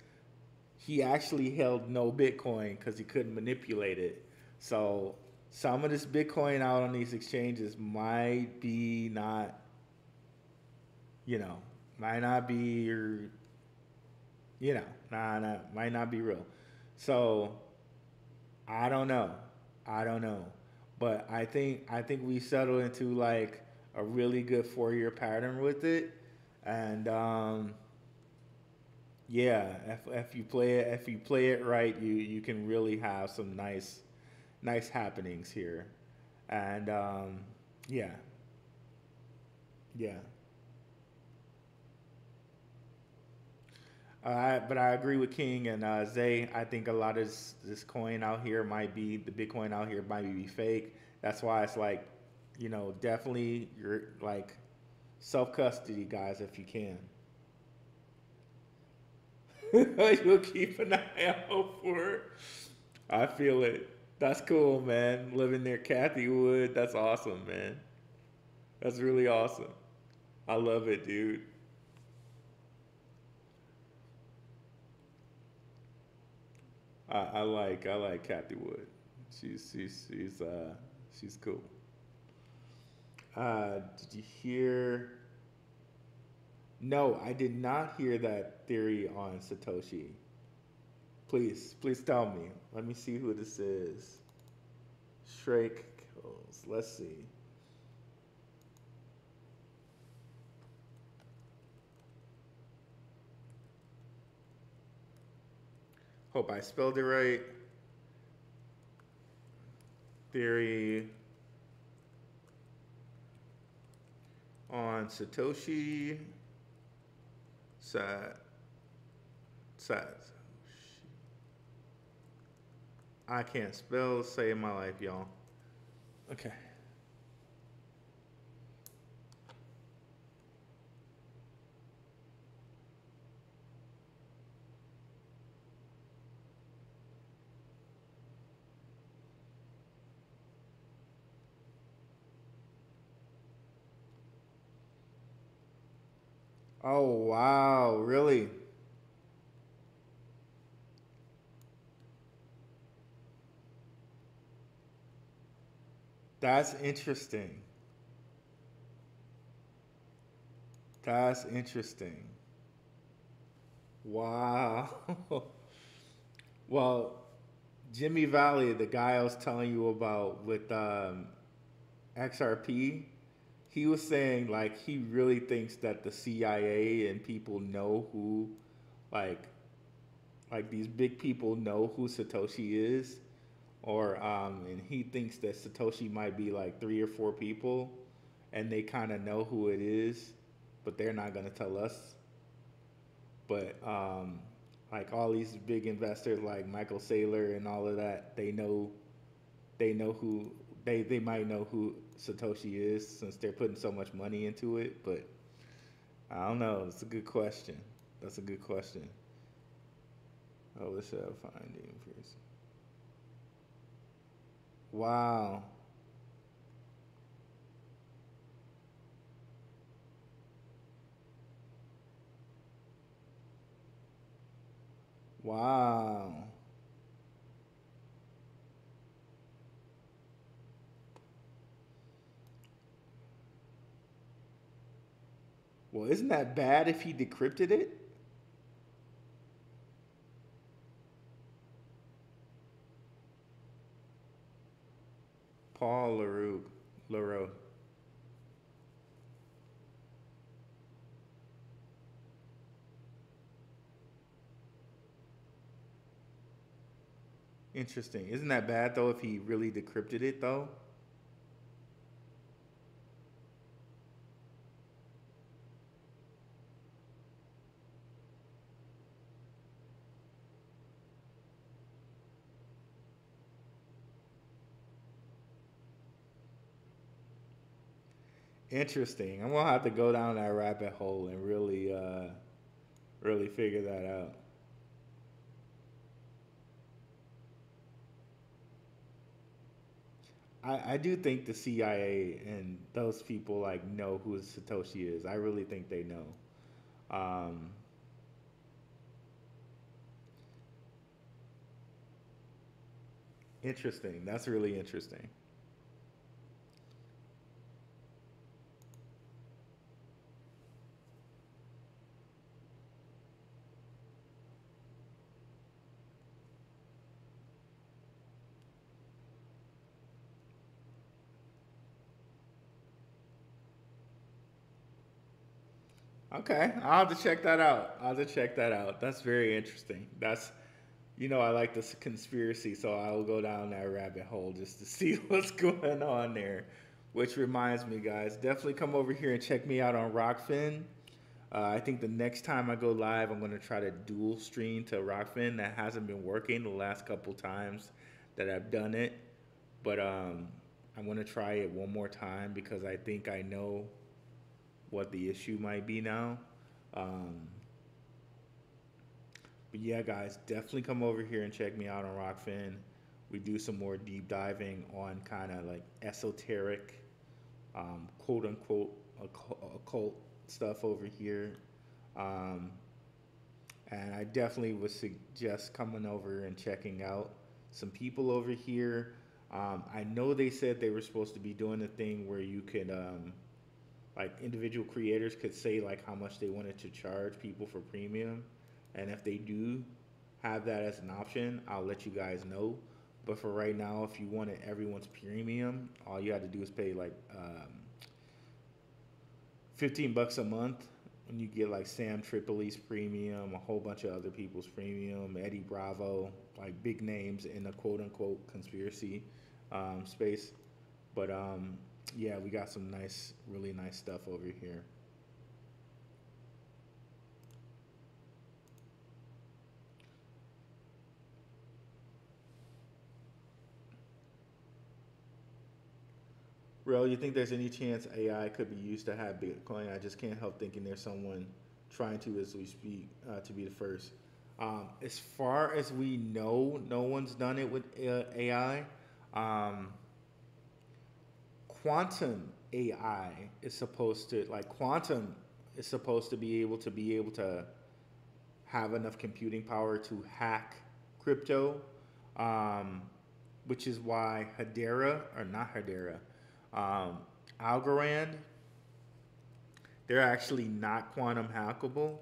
he actually held no Bitcoin because he couldn't manipulate it. So some of this Bitcoin out on these exchanges might be not, you know, might not be, or, you know, nah, nah, might not be real. So I don't know. I don't know. But I think, I think we settled into like a really good four-year pattern with it. And, um, yeah, if, if you play it, if you play it right, you, you can really have some nice, nice happenings here. And, um, yeah. Yeah. Uh, but I agree with King and uh, Zay. I think a lot of this, this coin out here might be, the Bitcoin out here might be fake. That's why it's like, you know, definitely you're like self-custody, guys, if you can. You'll keep an eye out for it. I feel it. That's cool, man. Living near Cathie Wood. That's awesome, man. That's really awesome. I love it, dude. I, I like I like Cathie Wood. She's she's she's uh she's cool. Uh, did you hear? No, I did not hear that theory on Satoshi. Please, please tell me. Let me see who this is. Shrek Kills. Let's see. Hope I spelled it right. Theory on Satoshi. Sat, Sat, I can't spell. Save my life, y'all. Okay. Oh, wow, really? That's interesting. That's interesting. Wow. Well, Jimmy Vallee, the guy I was telling you about with um, X R P, he was saying, like, he really thinks that the C I A and people know who, like, like these big people know who Satoshi is, or, um, and he thinks that Satoshi might be, like, three or four people, and they kind of know who it is, but they're not going to tell us. But, um, like, all these big investors, like Michael Saylor and all of that, they know, they know who, they, they might know who Satoshi is, since they're putting so much money into it. But I don't know. It's a good question. That's a good question. Oh, this should I find the increase. Wow. Wow. Well, isn't that bad if he decrypted it? Paul LaRue, LaRue. Interesting. Isn't that bad, though, if he really decrypted it, though? Interesting. I'm gonna have to go down that rabbit hole and really, uh, really figure that out. I, I do think the C I A and those people like know who Satoshi is. I really think they know. Um, interesting. That's really interesting. Okay, I'll have to check that out. I'll have to check that out. That's very interesting. That's, you know, I like this conspiracy, so I'll go down that rabbit hole just to see what's going on there. Which reminds me, guys, definitely come over here and check me out on Rockfin. Uh, I think the next time I go live, I'm going to try to dual stream to Rockfin. That hasn't been working the last couple times that I've done it. But um, I'm going to try it one more time because I think I know what the issue might be now. Um, but yeah, guys, definitely come over here and check me out on Rockfin. We do some more deep diving on kind of like esoteric, um, quote unquote, occult stuff over here. Um, and I definitely would suggest coming over and checking out some people over here. Um, I know they said they were supposed to be doing a thing where you could, um, like individual creators could say like how much they wanted to charge people for premium, and if they do have that as an option, I'll let you guys know. But for right now, if you wanted everyone's premium, all you had to do is pay like um, fifteen bucks a month, and you get like Sam Tripoli's premium, a whole bunch of other people's premium, Eddie Bravo, like big names in the quote unquote conspiracy um, space. But um. yeah, we got some nice, really nice stuff over here. Real, you think there's any chance A I could be used to have Bitcoin? I just can't help thinking there's someone trying to, as we speak, uh, to be the first. Um, as far as we know, no one's done it with uh, A I. Um... Quantum A I is supposed to, like quantum is supposed to be able to be able to have enough computing power to hack crypto, um, which is why Hedera, or not Hedera, um, Algorand, they're actually not quantum hackable.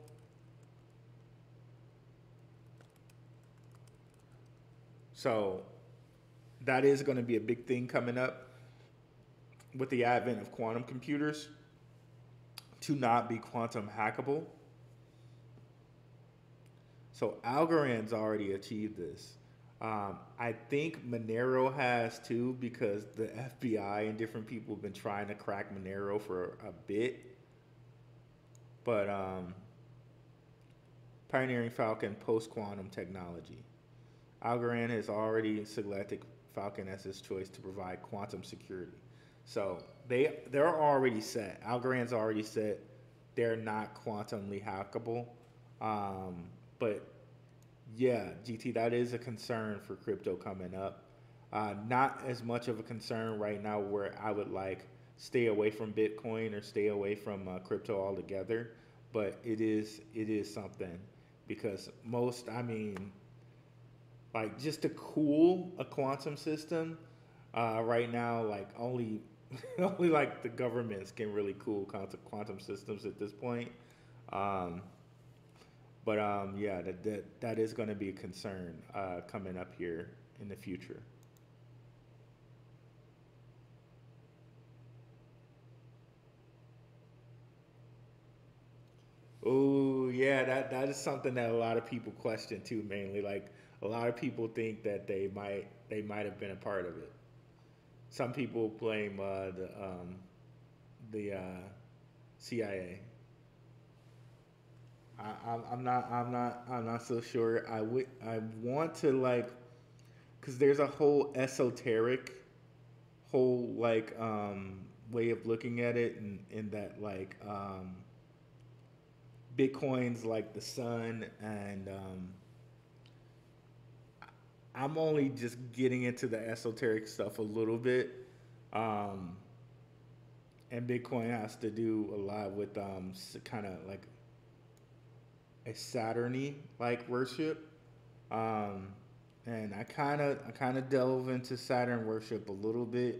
So that is going to be a big thing coming up with the advent of quantum computers, to not be quantum hackable. So Algorand's already achieved this. Um, I think Monero has too, because the F B I and different people have been trying to crack Monero for a bit. But um, pioneering Falcon post-quantum technology. Algorand has already selected Falcon as its choice to provide quantum security. So they, they're already set. Algorand's already set. They're not quantumly hackable. Um, but yeah, G T, that is a concern for crypto coming up. Uh, not as much of a concern right now where I would like stay away from Bitcoin or stay away from uh, crypto altogether. But it is, it is something, because most, I mean, like just to cool a quantum system uh, right now, like only... Only like the governments can really cool quantum systems at this point. Um, but um, yeah, that, that, that is going to be a concern uh, coming up here in the future. Oh, yeah, that, that is something that a lot of people question too, mainly. Like a lot of people think that they might, they might have been a part of it. Some people blame uh, the um, the uh, C I A. I, I'm, I'm not. I'm not. I'm not so sure. I would. I want to like, because there's a whole esoteric, whole like um, way of looking at it, and in, in that like um, Bitcoin's like the sun, and um, I'm only just getting into the esoteric stuff a little bit. Um, and Bitcoin has to do a lot with um, kind of like a Saturn-y like worship. Um, and I kind of I kind of delve into Saturn worship a little bit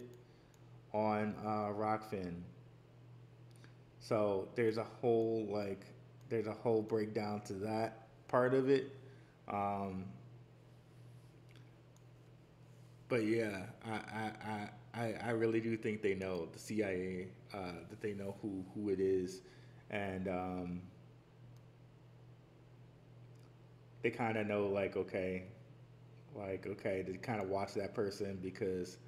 on uh, Rockfin. So there's a whole like there's a whole breakdown to that part of it. Um, but yeah, I I, I I really do think they know the C I A, uh, that they know who who it is, and um, they kind of know like okay. Like, okay, to kind of watch that person, because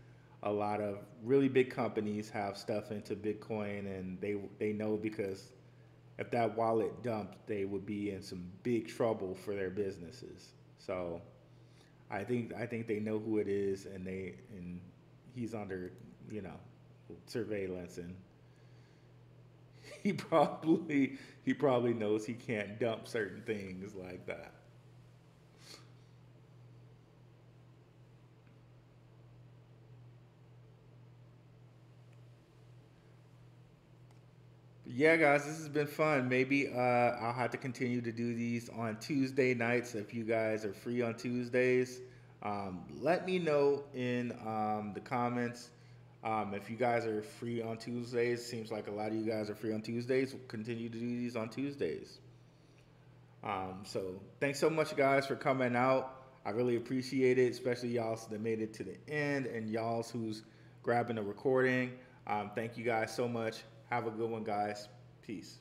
a lot of really big companies have stuff into Bitcoin, and they they know, because if that wallet dumped, they would be in some big trouble for their businesses. So I think I think they know who it is, and they and he's under, you know, surveillance, and he probably he probably knows he can't dump certain things like that. Yeah, guys, this has been fun. Maybe uh, I'll have to continue to do these on Tuesday nights if you guys are free on Tuesdays. Um, let me know in um, the comments um, if you guys are free on Tuesdays. Seems like a lot of you guys are free on Tuesdays. We'll continue to do these on Tuesdays. Um, so thanks so much, guys, for coming out. I really appreciate it, especially y'all that made it to the end, and y'all who's grabbing the recording. Um, thank you guys so much. Have a good one, guys. Peace.